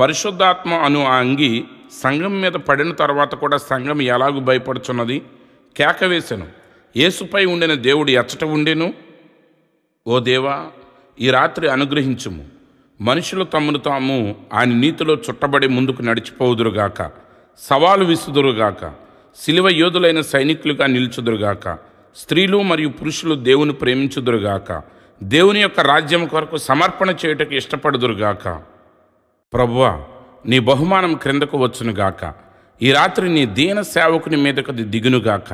పరిశుద్ధాత్మ అను ఆ అంగీ సంఘం మీద పడిన తర్వాత కూడా సంఘం ఎలాగూ భయపడుచున్నది. కేక వేసెను. యేసుపై ఉండిన దేవుడు ఎచ్చట ఉండెను? ఓ దేవా, ఈ రాత్రి అనుగ్రహించుము. మనుషులు తమను తాము ఆయన నీతిలో చుట్టబడి ముందుకు నడిచిపోదురుగాక, సవాలు విసుదురుగాక, సిలువ యోధులైన సైనికులుగా నిలుచుదురుగాక, స్త్రీలు మరియు పురుషులు దేవుని ప్రేమించుదురుగాక, దేవుని యొక్క రాజ్యం కొరకు సమర్పణ చేయుటకు ఇష్టపడుదురుగాక. ప్రభువా, నీ బహుమానం క్రిందకు వచ్చునుగాక. ఈ రాత్రి నీ దీన సేవకుని మీదకు దిగునుగాక.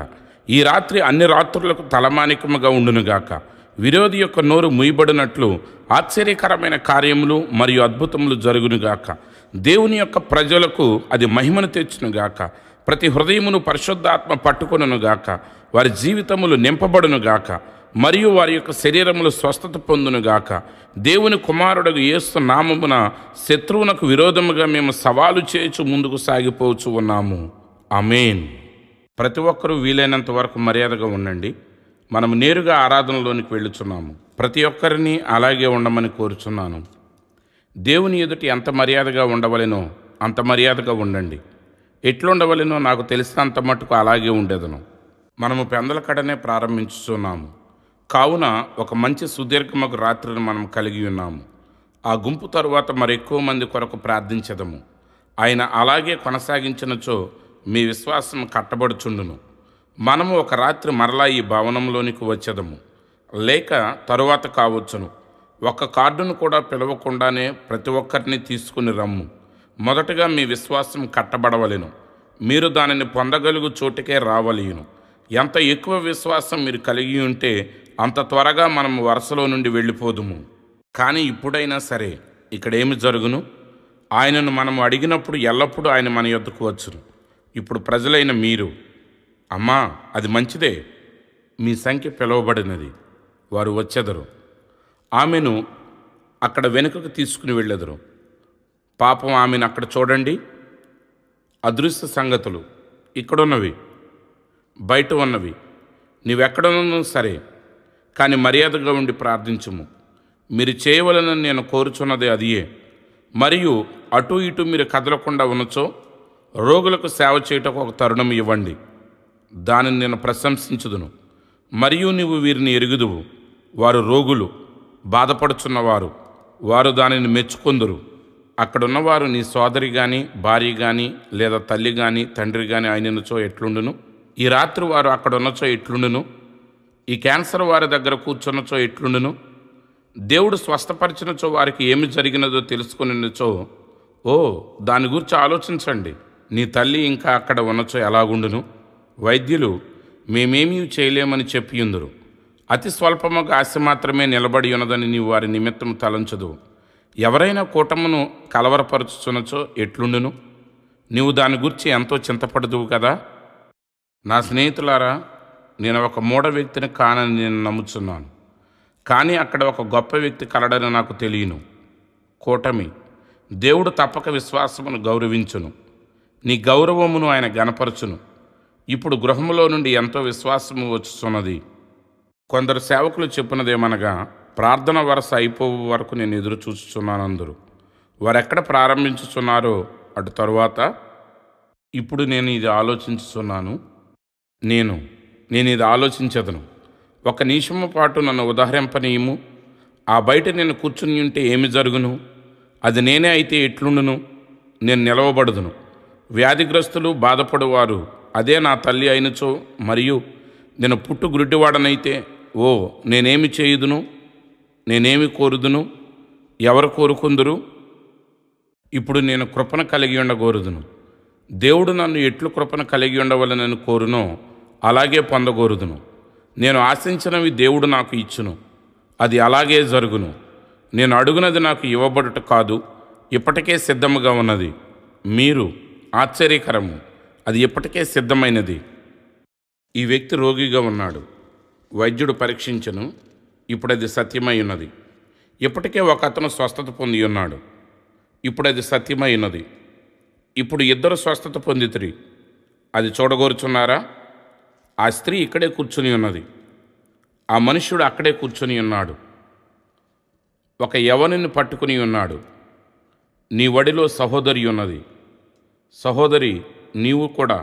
ఈ రాత్రి అన్ని రాత్రులకు తలమానికముగా ఉండునుగాక. విరోధి యొక్క నోరు ముయబడినట్లు ఆశ్చర్యకరమైన కార్యములు మరియు అద్భుతములు జరుగునుగాక. దేవుని యొక్క ప్రజలకు అది మహిమను తెచ్చునుగాక. ప్రతి హృదయమును పరిశుద్ధాత్మ పట్టుకొనుగాక. వారి జీవితములు నింపబడునుగాక మరియు వారి యొక్క శరీరములు స్వస్థత పొందునుగాక. దేవుని కుమారుడగు యేసు నామమున శత్రువునకు విరోధముగా మేము సవాలు చేయుచు ముందుకు సాగిపోవచ్చు ఉన్నాము. ఆమేన్. ప్రతి ఒక్కరూ వీలైనంత వరకు మర్యాదగా ఉండండి. మనం నేరుగా ఆరాధనలోనికి వెళ్ళుచున్నాము. ప్రతి ఒక్కరిని అలాగే ఉండమని కోరుచున్నాను. దేవుని ఎదుటి ఎంత మర్యాదగా ఉండవలెనో అంత మర్యాదగా ఉండండి. ఎట్లుండవలెనో నాకు తెలిసినంత మట్టుకు అలాగే ఉండేదను. మనము పెందలకడనే ప్రారంభించుచున్నాము. కావున ఒక మంచి సుదీర్ఘమగు రాత్రిని మనం కలిగి ఉన్నాము. ఆ గుంపు తరువాత మరెక్కువ మంది కొరకు ప్రార్థించదము. ఆయన అలాగే కొనసాగించినచో మీ విశ్వాసం కట్టబడుచుండును. మనము ఒక రాత్రి మరలా ఈ భవనంలోనికి వచ్చేదము, లేక తరువాత కావచ్చును. ఒక కార్డును కూడా పిలవకుండానే ప్రతి ఒక్కరిని తీసుకుని రమ్ము. మొదటగా మీ విశ్వాసం కట్టబడవలెను. మీరు దానిని పొందగలుగు చోటికే రావలేను. ఎంత ఎక్కువ విశ్వాసం మీరు కలిగి ఉంటే అంత త్వరగా మనం వరుసలో నుండి వెళ్ళిపోదుము. కానీ ఇప్పుడైనా సరే ఇక్కడేమి జరుగును? ఆయనను మనం అడిగినప్పుడు ఎల్లప్పుడూ ఆయన మన యొద్దకు వచ్చును. ఇప్పుడు ప్రజలైన మీరు, అమ్మా అది మంచిదే, మీ సంఖ్య పిలువబడినది, వారు వచ్చెదరు. ఆమెను అక్కడ వెనుకకు తీసుకుని వెళ్ళెదరు. పాపం, ఆమెను అక్కడ చూడండి. అదృశ్య సంగతులు ఇక్కడున్నవి, బయట ఉన్నవి. నీవెక్కడనూ సరే, కానీ మర్యాదగా ఉండి ప్రార్థించుము. మీరు చేయవలనని నేను కోరుచున్నది అదియే. మరియు అటు ఇటు మీరు కదలకుండా ఉన్నచో రోగులకు సేవ చేయటకు ఒక తరుణం ఇవ్వండి. దానిని నేను ప్రశంసించుదును. మరియు నీవు వీరిని ఎరుగుదువు. వారు రోగులు, బాధపడుచున్నవారు, వారు దానిని మెచ్చుకొందురు. అక్కడున్నవారు నీ సోదరి కానీ, భార్య కానీ, లేదా తల్లి కానీ, తండ్రి కానీ అయినచో ఎట్లుండును? ఈ రాత్రి వారు అక్కడున్నచో ఎట్లుండును? ఈ క్యాన్సర్ వారి దగ్గర కూర్చున్నచో ఎట్లుండును? దేవుడు స్వస్థపరిచినచో వారికి ఏమి జరిగినదో తెలుసుకునినచో, ఓ దాని గురించి ఆలోచించండి. నీ తల్లి ఇంకా అక్కడ ఉన్నచో ఎలాగుండును? వైద్యులు మేమేమీ చేయలేమని చెప్పియుందురు. అతి స్వల్పముగా ఆశ మాత్రమే నిలబడి ఉన్నదని నీవు వారి నిమిత్తం తలంచదు. ఎవరైనా కూటమును కలవరపరచుచునచో ఎట్లుండును? నీవు దాని గురించి ఎంతో చింతపడదువు కదా. నా స్నేహితులారా, నేను ఒక మూఢ వ్యక్తిని కానని నేను నమ్ముచున్నాను. కానీ అక్కడ ఒక గొప్ప వ్యక్తి కలడని నాకు తెలియను. కూటమి, దేవుడు తప్పక విశ్వాసమును గౌరవించును. నీ గౌరవమును ఆయన గణపరచును. ఇప్పుడు గృహములో నుండి ఎంతో విశ్వాసము వచ్చుచున్నది. కొందరు సేవకులు చెప్పినదేమనగా, ప్రార్థన వరుస అయిపోవు వరకు నేను ఎదురు చూచుచున్నాను. అందరూ వారెక్కడ ప్రారంభించుచున్నారో అటు తరువాత. ఇప్పుడు నేను ఇది ఆలోచించుచున్నాను. నేను నేను ఇది ఆలోచించదను. ఒక నిమిషము పాటు నన్ను ఉదాహరింపనీయము. ఆ బయట నేను కూర్చుని ఉంటే ఏమి జరుగును? అది నేనే అయితే ఎట్లుండును? నేను నిలవబడుదును. వ్యాధిగ్రస్తులు, బాధపడువారు, అదే నా తల్లి అయినచో, మరియు నేను పుట్టు గుడ్డివాడనైతే, ఓ నేనేమి చేయుదును? నేనేమి కోరుదును? ఎవరు కోరుకుందురు? ఇప్పుడు నేను కృపను కలిగి ఉండగోరుదును. దేవుడు నన్ను ఎట్లు కృపను కలిగి ఉండవలనని కోరునో అలాగే పొందగోరుదును. నేను ఆశించినవి దేవుడు నాకు ఇచ్చును. అది అలాగే జరుగును. నేను అడుగునది నాకు ఇవ్వబడుట కాదు, ఇప్పటికే సిద్ధముగా ఉన్నది. మీరు ఆశ్చర్యకరము, అది ఇప్పటికే సిద్ధమైనది. ఈ వ్యక్తి రోగిగా ఉన్నాడు. వైద్యుడు పరీక్షించను. ఇప్పుడు అది సత్యమై ఉన్నది. ఇప్పటికే ఒక అతను స్వస్థత పొంది ఉన్నాడు. ఇప్పుడు అది సత్యమై ఉన్నది. ఇప్పుడు ఇద్దరు స్వస్థత పొందితిరి. అది చూడగోరుచున్నారా? ఆ స్త్రీ ఇక్కడే కూర్చుని ఉన్నది. ఆ మనుష్యుడు అక్కడే కూర్చుని ఉన్నాడు. ఒక యవనుని పట్టుకుని ఉన్నాడు. నీ వడిలో సహోదరి ఉన్నది. సహోదరి, నీవు కూడా.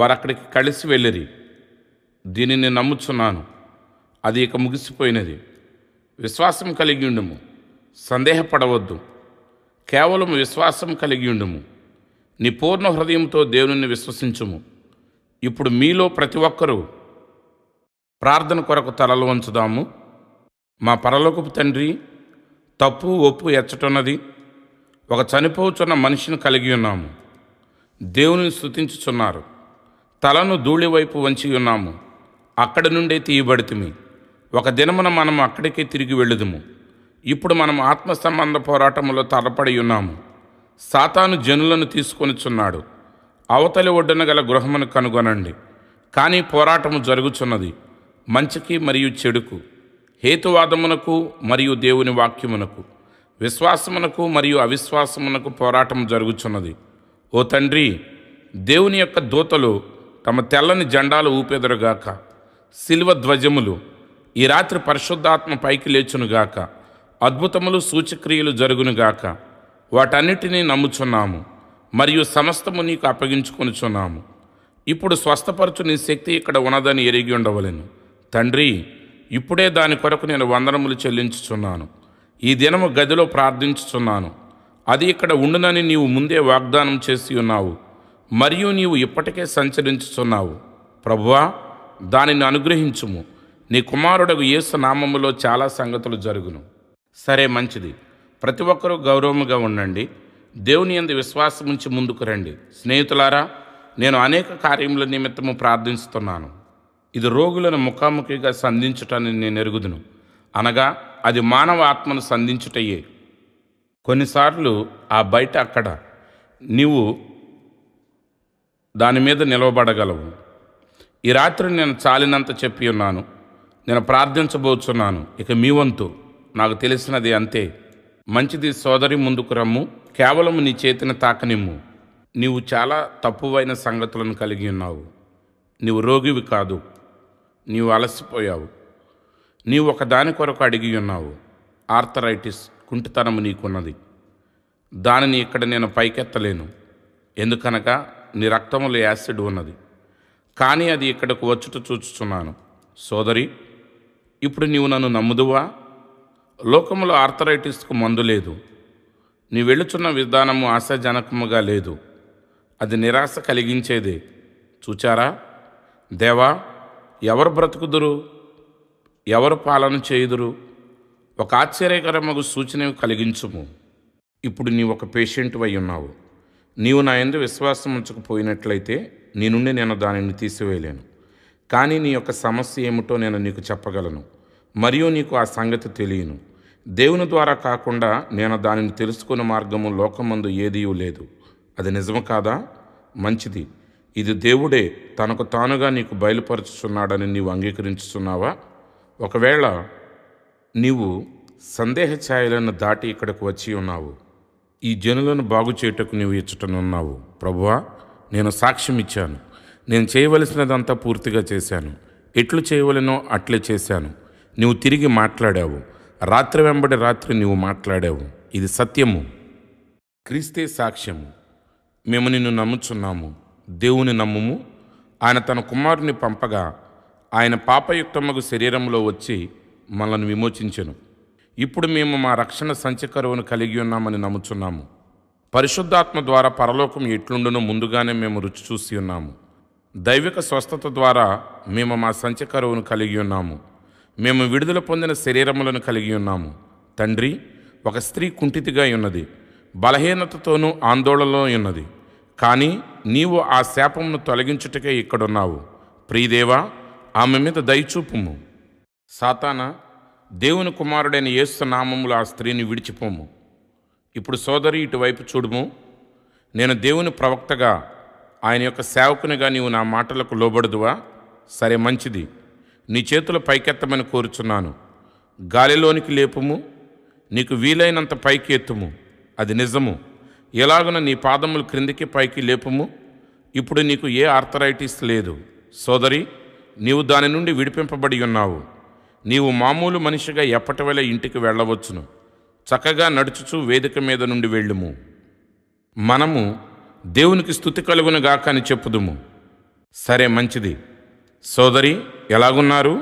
వారక్కడికి కలిసి వెళ్ళిరి. దీనిని నమ్ముచున్నాను. అది ఇక ముగిసిపోయినది. విశ్వాసం కలిగి ఉండుము, సందేహపడవద్దు. కేవలం విశ్వాసం కలిగి ఉండుము. నీ పూర్ణ హృదయంతో దేవుని విశ్వసించుము. ఇప్పుడు మీలో ప్రతి ఒక్కరూ ప్రార్థన కొరకు తలలు వంచుదాము. మా పరలోకపు తండ్రి, తప్పు ఒప్పు ఎచ్చటున్నది. ఒక చనిపోతున్న మనిషిని కలిగి ఉన్నాము. దేవుని స్తుతించుచున్నారు. తలను ధూళి వైపు వంచి ఉన్నాము. అక్కడి నుండే తీయబడితిమి. ఒక దినమున మనం అక్కడికి తిరిగి వెళ్ళుదుము. ఇప్పుడు మనం ఆత్మ సంబంధ పోరాటంలో తలపడి ఉన్నాము. సాతాను జనులను తీసుకొనిచున్నాడు. అవతలి ఒడ్డున గల గృహమును కనుగొనండి, కానీ పోరాటము జరుగుచున్నది మంచికి మరియు చెడుకు, హేతువాదమునకు మరియు దేవుని వాక్యమునకు, విశ్వాసమునకు మరియు అవిశ్వాసమునకు పోరాటం జరుగుచున్నది. ఓ తండ్రి, దేవుని యొక్క దూతలు తమ తెల్లని జెండాలు ఊపెదరుగాక. శిల్వ ధ్వజములు ఈ రాత్రి పరిశుద్ధాత్మ పైకి లేచునుగాక. అద్భుతములు సూచక్రియలు జరుగునుగాక. వాటన్నిటినీ నమ్ముచున్నాము మరియు సమస్తము నీకు అప్పగించుకొనుచున్నాము. ఇప్పుడు స్వస్థపరచు నీ శక్తి ఇక్కడ ఉన్నదని ఎరిగి ఉండవలెను. తండ్రి, ఇప్పుడే దాని కొరకు నేను వందనములు చెల్లించుచున్నాను. ఈ దినము గదిలో ప్రార్థించుచున్నాను. అది ఇక్కడ ఉండునని నీవు ముందే వాగ్దానం చేసి ఉన్నావు మరియు నీవు ఇప్పటికే సంచరించుచున్నావు. ప్రభువా, దానిని అనుగ్రహించుము. నీ కుమారుడగు యేసు నామములో చాలా సంగతులు జరుగును. సరే, మంచిది. ప్రతి ఒక్కరూ గౌరవముగా ఉండండి. దేవుని యందు విశ్వాసం ఉంచి ముందుకు రండి. స్నేహితులారా, నేను అనేక కార్యముల నిమిత్తము ప్రార్థిస్తున్నాను. ఇది రోగులను ముఖాముఖిగా సంధించుటని నేను ఎరుగుదును, అనగా అది మానవ ఆత్మను సంధించుటయే. కొన్నిసార్లు ఆ బయట అక్కడ నీవు దాని మీద నిలవబడగలవు. ఈ రాత్రి నేను చాలినంత చెప్పి ఉన్నాను. నేను ప్రార్థించబోతున్నాను. ఇక మీ వంతు. నాకు తెలిసినది అంతే. మంచిది సోదరి, ముందుకు రమ్ము. కేవలం నీ చేతిని తాకనిమ్ము. నీవు చాలా తప్పువైన సంగతులను కలిగి ఉన్నావు. నీవు రోగివి కాదు. నీవు అలసిపోయావు. నీవు ఒకదాని కొరకు అడిగి ఉన్నావు. ఆర్థరైటిస్, కుంటితనము నీకున్నది. దానిని ఇక్కడ నేను పైకెత్తలేను, ఎందుకనగా నీ రక్తంలో యాసిడ్ ఉన్నది. కానీ అది ఇక్కడకు వచ్చుట చూచుచున్నాను. సోదరి, ఇప్పుడు నీవు నన్ను నమ్ముదువా? లోకములో ఆర్థరైటిస్కు మందు లేదు. నీ వెళుచున్న విధానము ఆశాజనకముగా లేదు. అది నిరాశ కలిగించేదే. చూచారా దేవా, ఎవరు బ్రతుకుదురు, ఎవరు పాలన చేయుదురు? ఒక ఆశ్చర్యకరమగు సూచన కలిగించుము. ఇప్పుడు నీవు ఒక పేషెంట్ అయి ఉన్నావు. నీవు నా యందు విశ్వాసం ఉంచకపోయినట్లయితే నీ నుండి నేను దానిని తీసివేయలేను. కానీ నీ యొక్క సమస్య ఏమిటో నేను నీకు చెప్పగలను మరియు నీకు ఆ సంగతి తెలియను. దేవుని ద్వారా కాకుండా నేను దానిని తెలుసుకునే మార్గము లోకమందు ఏదీ లేదు. అది నిజము కాదా? మంచిది. ఇది దేవుడే తనకు తానుగా నీకు బయలుపరుచుచున్నాడని నీవు అంగీకరించుచున్నావా? ఒకవేళ నీవు సందేహ ఛాయలను దాటి ఇక్కడకు వచ్చి ఉన్నావు. ఈ జనులను బాగు చేయుటకు నీవు ఇచ్చటనున్నావు. ప్రభువా, నేను సాక్ష్యం ఇచ్చాను. నేను చేయవలసినదంతా పూర్తిగా చేశాను. ఎట్లు చేయవలెనో అట్లే చేశాను. నీవు తిరిగి మాట్లాడావు. రాత్రి వెంబడి రాత్రి నీవు మాట్లాడావు. ఇది సత్యము. క్రీస్తే సాక్ష్యము. మేము నిన్ను నమ్ముచున్నాము. దేవుని నమ్ముము. ఆయన తన కుమారుని పంపగా ఆయన పాపయుక్తమగు శరీరంలో వచ్చి మనల్ని విమోచించెను. ఇప్పుడు మేము మా రక్షణ సంచకరువును కలిగి ఉన్నామని నమ్ముచున్నాము. పరిశుద్ధాత్మ ద్వారా పరలోకం ఎట్లుండునో ముందుగానే మేము రుచి చూసి ఉన్నాము. దైవిక స్వస్థత ద్వారా మేము మా సంచకరువును కలిగి ఉన్నాము. మేము విడుదల పొందిన శరీరములను కలిగి ఉన్నాము. తండ్రి, ఒక స్త్రీ కుంటితిగా ఉన్నది, బలహీనతతోనూ ఆందోళనలో ఉన్నది. కానీ నీవు ఆ శాపమును తొలగించుటకే ఇక్కడున్నావు. ప్రియదేవా, ఆమె మీద దయచూపుము. సాతానా, దేవుని కుమారుడైన యేసు నామములో ఆ స్త్రీని విడిచిపోము. ఇప్పుడు సోదరి, ఇటువైపు చూడుము. నేను దేవుని ప్రవక్తగా, ఆయన యొక్క సేవకునిగా నీవు నా మాటలకు లోబడదువా? సరే, మంచిది. నీ చేతులు పైకెత్తమని కోరుచున్నాను. గాలిలోనికి లేపుము. నీకు వీలైనంత పైకి ఎత్తుము. అది నిజము. ఎలాగున నీ పాదములు క్రిందికి పైకి లేపుము. ఇప్పుడు నీకు ఏ ఆర్థరైటిస్ లేదు. సోదరి, నీవు దాని నుండి విడిపింపబడి ఉన్నావు. నీవు మామూలు మనిషిగా ఎప్పటివలే ఇంటికి వెళ్ళవచ్చును. చక్కగా నడుచుచు వేదిక మీద నుండి వెళ్ళుము. మనము దేవునికి స్తుతి కలుగునుగాక అని చెప్పుదుము. సరే, మంచిది. సోదరి, ఎలాగున్నారు?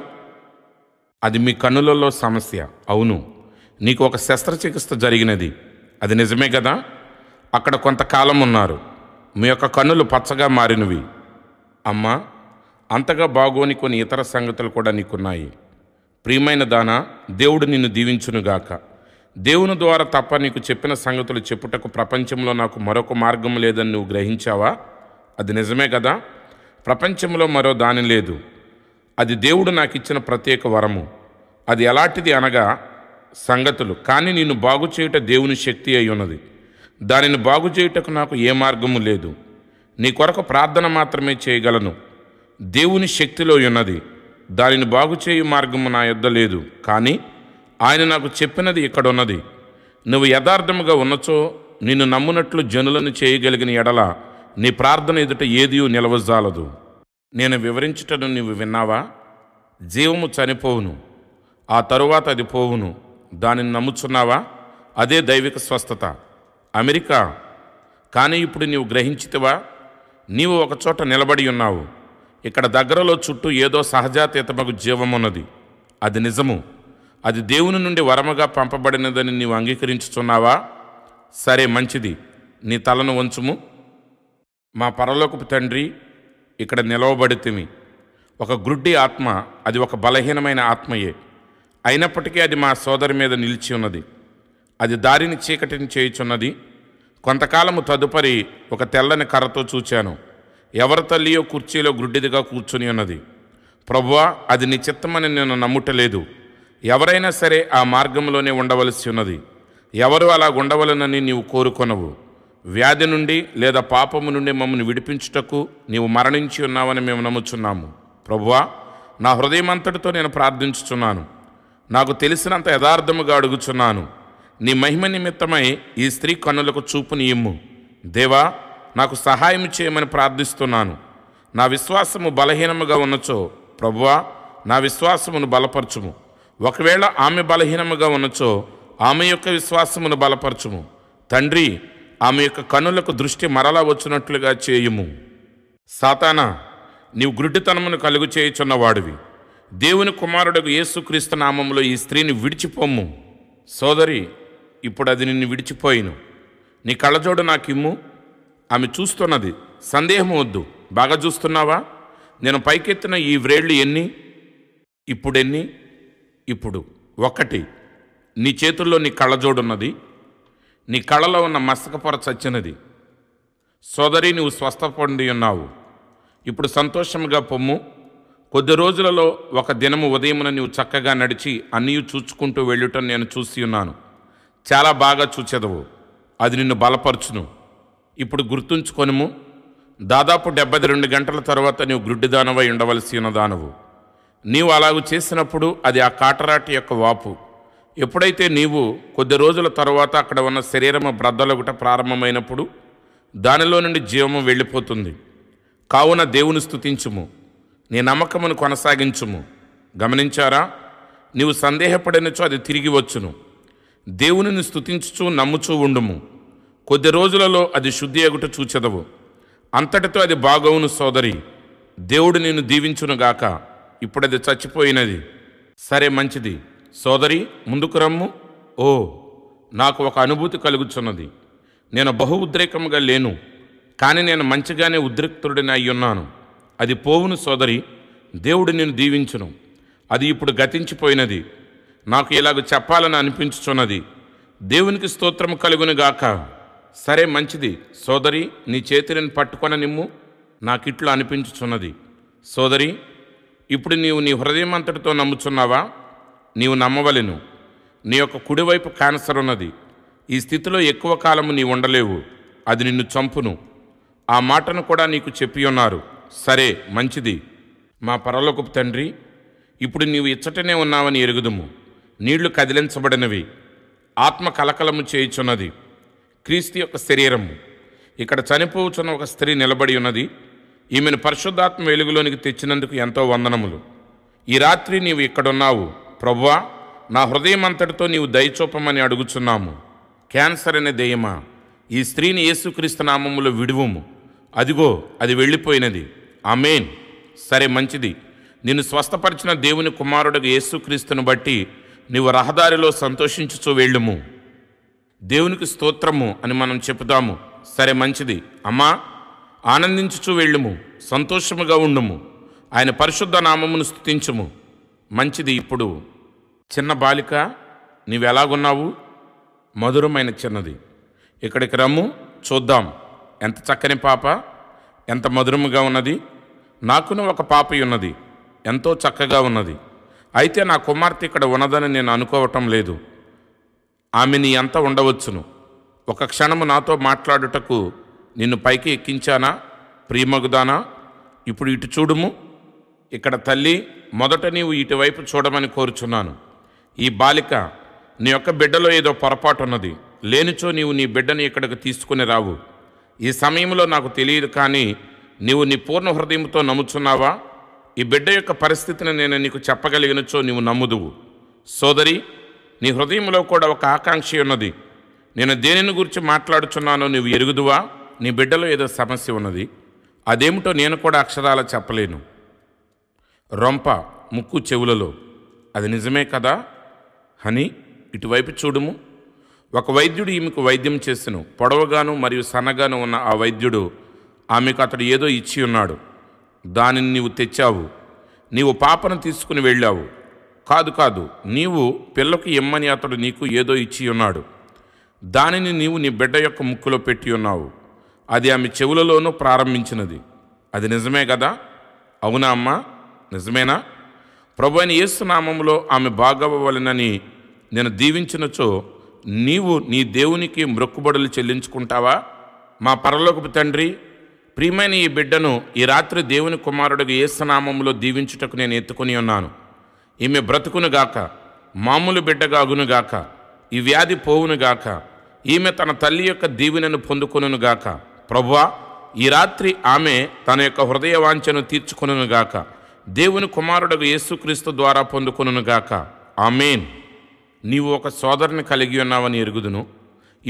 అది మీ కన్నులలో సమస్య. అవును, నీకు ఒక శస్త్రచికిత్స జరిగినది. అది నిజమే కదా. అక్కడ కొంతకాలం ఉన్నారు. మీ యొక్క కన్నులు పచ్చగా మారినవి. అమ్మా, అంతగా బాగోని కొన్ని ఇతర సంగతులు కూడా నీకున్నాయి. ప్రియమైన దానా, దేవుడు నిన్ను దీవించునుగాక. దేవుని ద్వారా తప్ప నీకు చెప్పిన సంగతులు చెప్పుటకు ప్రపంచంలో నాకు మరొక మార్గం లేదని నువ్వు గ్రహించావా? అది నిజమే కదా. ప్రపంచంలో మరో దాని లేదు. అది దేవుడు నాకు ఇచ్చిన ప్రత్యేక వరము. అది ఎలాంటిది అనగా సంగతులు, కానీ నేను బాగు చేయుట దేవుని శక్తి అయి ఉన్నది. దానిని బాగు చేయుటకు నాకు ఏ మార్గము లేదు. నీ కొరకు ప్రార్థన మాత్రమే చేయగలను. దేవుని శక్తిలో ఉన్నది. దానిని బాగు చేయు మార్గము నా యొద్ద లేదు, కానీ ఆయన నాకు చెప్పినది ఇక్కడ ఉన్నది. నువ్వు యథార్థముగా ఉన్నచో నిన్ను నమ్మునట్లు జనులను చేయగలిగిన ఎడల నీ ప్రార్థన ఎదుట ఏదియూ నిలవజాలదు. నేను వివరించటను నీవు విన్నావా? జీవము చనిపోవును, ఆ తరువాత అది పోవును. దానిని నమ్ముచున్నావా? అదే దైవిక స్వస్థత. అమెరికా, కానీ ఇప్పుడు నీవు గ్రహించితివా? నీవు ఒకచోట నిలబడి ఉన్నావు. ఇక్కడ దగ్గరలో చుట్టూ ఏదో సహజాతీతమగు జీవమున్నది. అది నిజము. అది దేవుని నుండి వరముగా పంపబడినదని నీవు అంగీకరించుచున్నావా? సరే, మంచిది. నీ తలను వంచుము. మా పరలోకపు తండ్రి, ఇక్కడ నిలవబడితిమి. ఒక గ్రుడ్డి ఆత్మ, అది ఒక బలహీనమైన ఆత్మయే. అయినప్పటికీ అది మా సోదరి మీద నిలిచి ఉన్నది. అది దారిని చీకటిని చేయుచున్నది. కొంతకాలము తదుపరి ఒక తెల్లని కర్రతో చూచాను. ఎవరి తల్లియో కుర్చీలో గ్రుడ్డిదిగా కూర్చుని ఉన్నది. ప్రభువా, అది నీ చిత్తమని నేను నమ్ముటలేదు. ఎవరైనా సరే ఆ మార్గంలోనే ఉండవలసి ఉన్నది. ఎవరు అలా ఉండవలనని నీవు కోరుకొనవు. వ్యాధి నుండి లేదా పాపము నుండి మమ్మల్ని విడిపించుటకు నీవు మరణించి ఉన్నావని మేము నమ్ముచున్నాము. ప్రభువా, నా హృదయమంతటితో నేను ప్రార్థించుచున్నాను. నాకు తెలిసినంత యథార్థముగా అడుగుచున్నాను. నీ మహిమ నిమిత్తమై ఈ స్త్రీ కన్నులకు చూపుని ఇమ్ము. దేవా, నాకు సహాయం చేయమని ప్రార్థిస్తున్నాను. నా విశ్వాసము బలహీనముగా ఉన్నచో ప్రభువా, నా విశ్వాసమును బలపరచుము. ఒకవేళ ఆమె బలహీనముగా ఉన్నచో ఆమె యొక్క విశ్వాసమును బలపరచుము. తండ్రి, ఆమె యొక్క కన్నులకు దృష్టి మరలా వచ్చినట్లుగా చేయుము. సాతానా, నీవు గ్రుడ్డితనమును కలుగు చేయుచున్నవాడివి. దేవుని కుమారుడకు యేసుక్రీస్తు నామములో ఈ స్త్రీని విడిచిపోమ్ము. సోదరి, ఇప్పుడు అది నిన్ను విడిచిపోయిను. నీ కళ్ళజోడు నాకు ఇమ్ము. ఆమె చూస్తున్నది, సందేహం వద్దు. బాగా చూస్తున్నావా? నేను పైకెత్తిన ఈ వ్రేళ్ళు ఎన్ని? ఇప్పుడెన్ని? ఇప్పుడు ఒకటి. నీ చేతుల్లో నీ కళ్ళజోడున్నది. నీ కళ్ళలో ఉన్న మస్తక పొర చచ్చినది. సోదరి, నువ్వు స్వస్థపడి ఉన్నావు. ఇప్పుడు సంతోషముగా పొమ్ము. కొద్ది రోజులలో ఒక దినము ఉదయమున నీవు చక్కగా నడిచి అన్నీ చూచుకుంటూ వెళ్ళటం నేను చూసి ఉన్నాను. చాలా బాగా చూచెదవు. అది నిన్ను బలపరచును. ఇప్పుడు గుర్తుంచుకొనుము, దాదాపు డెబ్బై రెండు గంటల తర్వాత నీవు గ్రుడ్డిదానవై ఉండవలసిన దానవు. నీవు అలాగూ చేసినప్పుడు అది ఆ కాటరాటి యొక్క వాపు. ఎప్పుడైతే నీవు కొద్ది రోజుల తర్వాత అక్కడ ఉన్న శరీరము బ్రద్దలగుట ప్రారంభమైనప్పుడు దానిలో నుండి జీవము వెళ్ళిపోతుంది. కావున దేవుని స్తుతించుము. నీ నమ్మకమును కొనసాగించుము. గమనించారా? నీవు సందేహపడినచో అది తిరిగి వచ్చును. దేవునిని స్తుతించుచూ నమ్ముచూ ఉండుము. కొద్ది రోజులలో అది శుద్ధి అగుట చూచెదవు. అంతటితో అది బాగవును. సోదరి, దేవుడు నిన్ను దీవించునుగాక. ఇప్పుడు అది చచ్చిపోయినది. సరే, మంచిది. సోదరి, ముందుకు రమ్ము. ఓ, నాకు ఒక అనుభూతి కలుగుచున్నది. నేను బహు ఉద్రేకముగా లేను, కానీ నేను మంచిగానే ఉద్రిక్తుడిని అయ్యున్నాను. అది పోవును. సోదరి, దేవుడు నిన్ను దీవించును. అది ఇప్పుడు గతించిపోయినది. నాకు ఇలాగ చెప్పాలని అనిపించుచున్నది. దేవునికి స్తోత్రము కలుగునుగాక. సరే, మంచిది. సోదరి, నీ చేతిని పట్టుకొని నిమ్ము. నాకు ఇట్లా అనిపించుచున్నది. సోదరి, ఇప్పుడు నీవు నీ హృదయం అంతటితో నమ్ముచున్నావా? నీవు నమ్మవలెను. నీ యొక్క కుడివైపు క్యాన్సర్ ఉన్నది. ఈ స్థితిలో ఎక్కువ కాలము నీవు ఉండలేవు. అది నిన్ను చంపును. ఆ మాటను కూడా నీకు చెప్పి ఉన్నారు. సరే, మంచిది. మా పరలోకపు తండ్రి, ఇప్పుడు నీవు ఇచ్చటనే ఉన్నావని ఎరుగుదుము. నీళ్లు కదిలించబడినవి. ఆత్మ కలకలము చేయుచున్నది. క్రీస్తు యొక్క శరీరము. ఇక్కడ చనిపోవుచున్న ఒక స్త్రీ నిలబడి ఉన్నది. ఈమెను పరిశుద్ధాత్మ వెలుగులోనికి తెచ్చినందుకు ఎంతో వందనములు. ఈ రాత్రి నీవు ఇక్కడున్నావు. ప్రభువా, నా హృదయం అంతటితో నీవు దయచూపమని అడుగుచున్నాము. క్యాన్సర్ అనే దెయ్యమా, ఈ స్త్రీని యేసుక్రీస్తు నామములో విడువుము. అదిగో, అది వెళ్ళిపోయినది. ఆమేన్. సరే, మంచిది. నిన్ను స్వస్థపరిచిన దేవుని కుమారుడికి యేసుక్రీస్తును బట్టి నీవు రహదారిలో సంతోషించుచూ వెళ్ళుము. దేవునికి స్తోత్రము అని మనం చెబుతాము. సరే, మంచిది. అమ్మా, ఆనందించుచూ వెళ్ళుము. సంతోషముగా ఉండుము. ఆయన పరిశుద్ధ నామమును స్తుతించుము. మంచిది. ఇప్పుడు చిన్న బాలిక, నీవెలాగున్నావు? మధురమైన చిన్నది, ఇక్కడికి రమ్ము. చూద్దాం ఎంత చక్కని పాప, ఎంత మధురముగా ఉన్నది. నాకును ఒక పాప ఉన్నది, ఎంతో చక్కగా ఉన్నది. అయితే నా కుమార్తె ఇక్కడ ఉన్నదని నేను అనుకోవటం లేదు, ఆమె నీ అంతా ఉండవచ్చును. ఒక క్షణము నాతో మాట్లాడుటకు నిన్ను పైకి ఎక్కించానా ప్రియమగుదానా? ఇప్పుడు ఇటు చూడుము. ఇక్కడ తల్లి, మొదట నీవు ఇటువైపు చూడమని కోరుచున్నాను. ఈ బాలిక, నీ యొక్క బిడ్డలో ఏదో పొరపాటు ఉన్నది, లేనిచో నీవు నీ బిడ్డని ఇక్కడికి తీసుకుని రావు. ఈ సమయంలో నాకు తెలియదు, కానీ నీవు నీ పూర్ణ హృదయంతో నమ్ముచున్నావా? ఈ బిడ్డ యొక్క పరిస్థితిని నేను నీకు చెప్పగలిగినచో నీవు నమ్ముదువు. సోదరి, నీ హృదయంలో కూడా ఒక ఆకాంక్ష ఉన్నది. నేను దేనిని గురించి మాట్లాడుచున్నానో నీవు ఎరుగుదువా? నీ బిడ్డలో ఏదో సమస్య ఉన్నది, అదేమిటో నేను కూడా అక్షరాల చెప్పలేను. రొంప, ముక్కు, చెవులలో. అది నిజమే కదా హనీ, ఇటువైపు చూడుము. ఒక వైద్యుడు ఈమెకు వైద్యం చేసెను. పొడవగాను మరియు సన్నగాను ఉన్న ఆ వైద్యుడు, ఆమెకు అతడు ఏదో ఇచ్చి ఉన్నాడు, దానిని నీవు తెచ్చావు, నీవు పాపను తీసుకుని వెళ్ళావు. కాదు కాదు, నీవు పిల్లకు ఇమ్మని అతడు నీకు ఏదో ఇచ్చి ఉన్నాడు, దానిని నీవు నీ బిడ్డ యొక్క ముక్కులో పెట్టి ఉన్నావు. అది ఆమె చెవులలోనూ ప్రారంభించినది. అది నిజమే కదా? అవునా అమ్మా, నిజమేనా? ప్రభు అయిన యేసు నామములో ఆమె బాగవ్వవలెనని నేను దీవించినచో నీవు నీ దేవునికి మొక్కుబడులు చెల్లించుకుంటావా? మా పరలోకపు తండ్రి, ప్రియమైన ఈ బిడ్డను ఈ రాత్రి దేవుని కుమారుడికి యేసు నామములో దీవించుటకు నేను ఎత్తుకుని ఉన్నాను. ఈమె బ్రతుకునుగాక, మామూలు బిడ్డగాగునుగాక, ఈ వ్యాధి పోవునుగాక, ఈమె తన తల్లి యొక్క దీవెనను పొందుకొనుగాక. ప్రభువా, ఈ రాత్రి ఆమె తన యొక్క హృదయ వాంఛను తీర్చుకొనుగాక, దేవుని కుమారుడగు యేసుక్రీస్తు ద్వారా పొందుకొనుగాక. ఆమేన్. నీవు ఒక సోదరుని కలిగి ఉన్నావని ఎరుగుదును.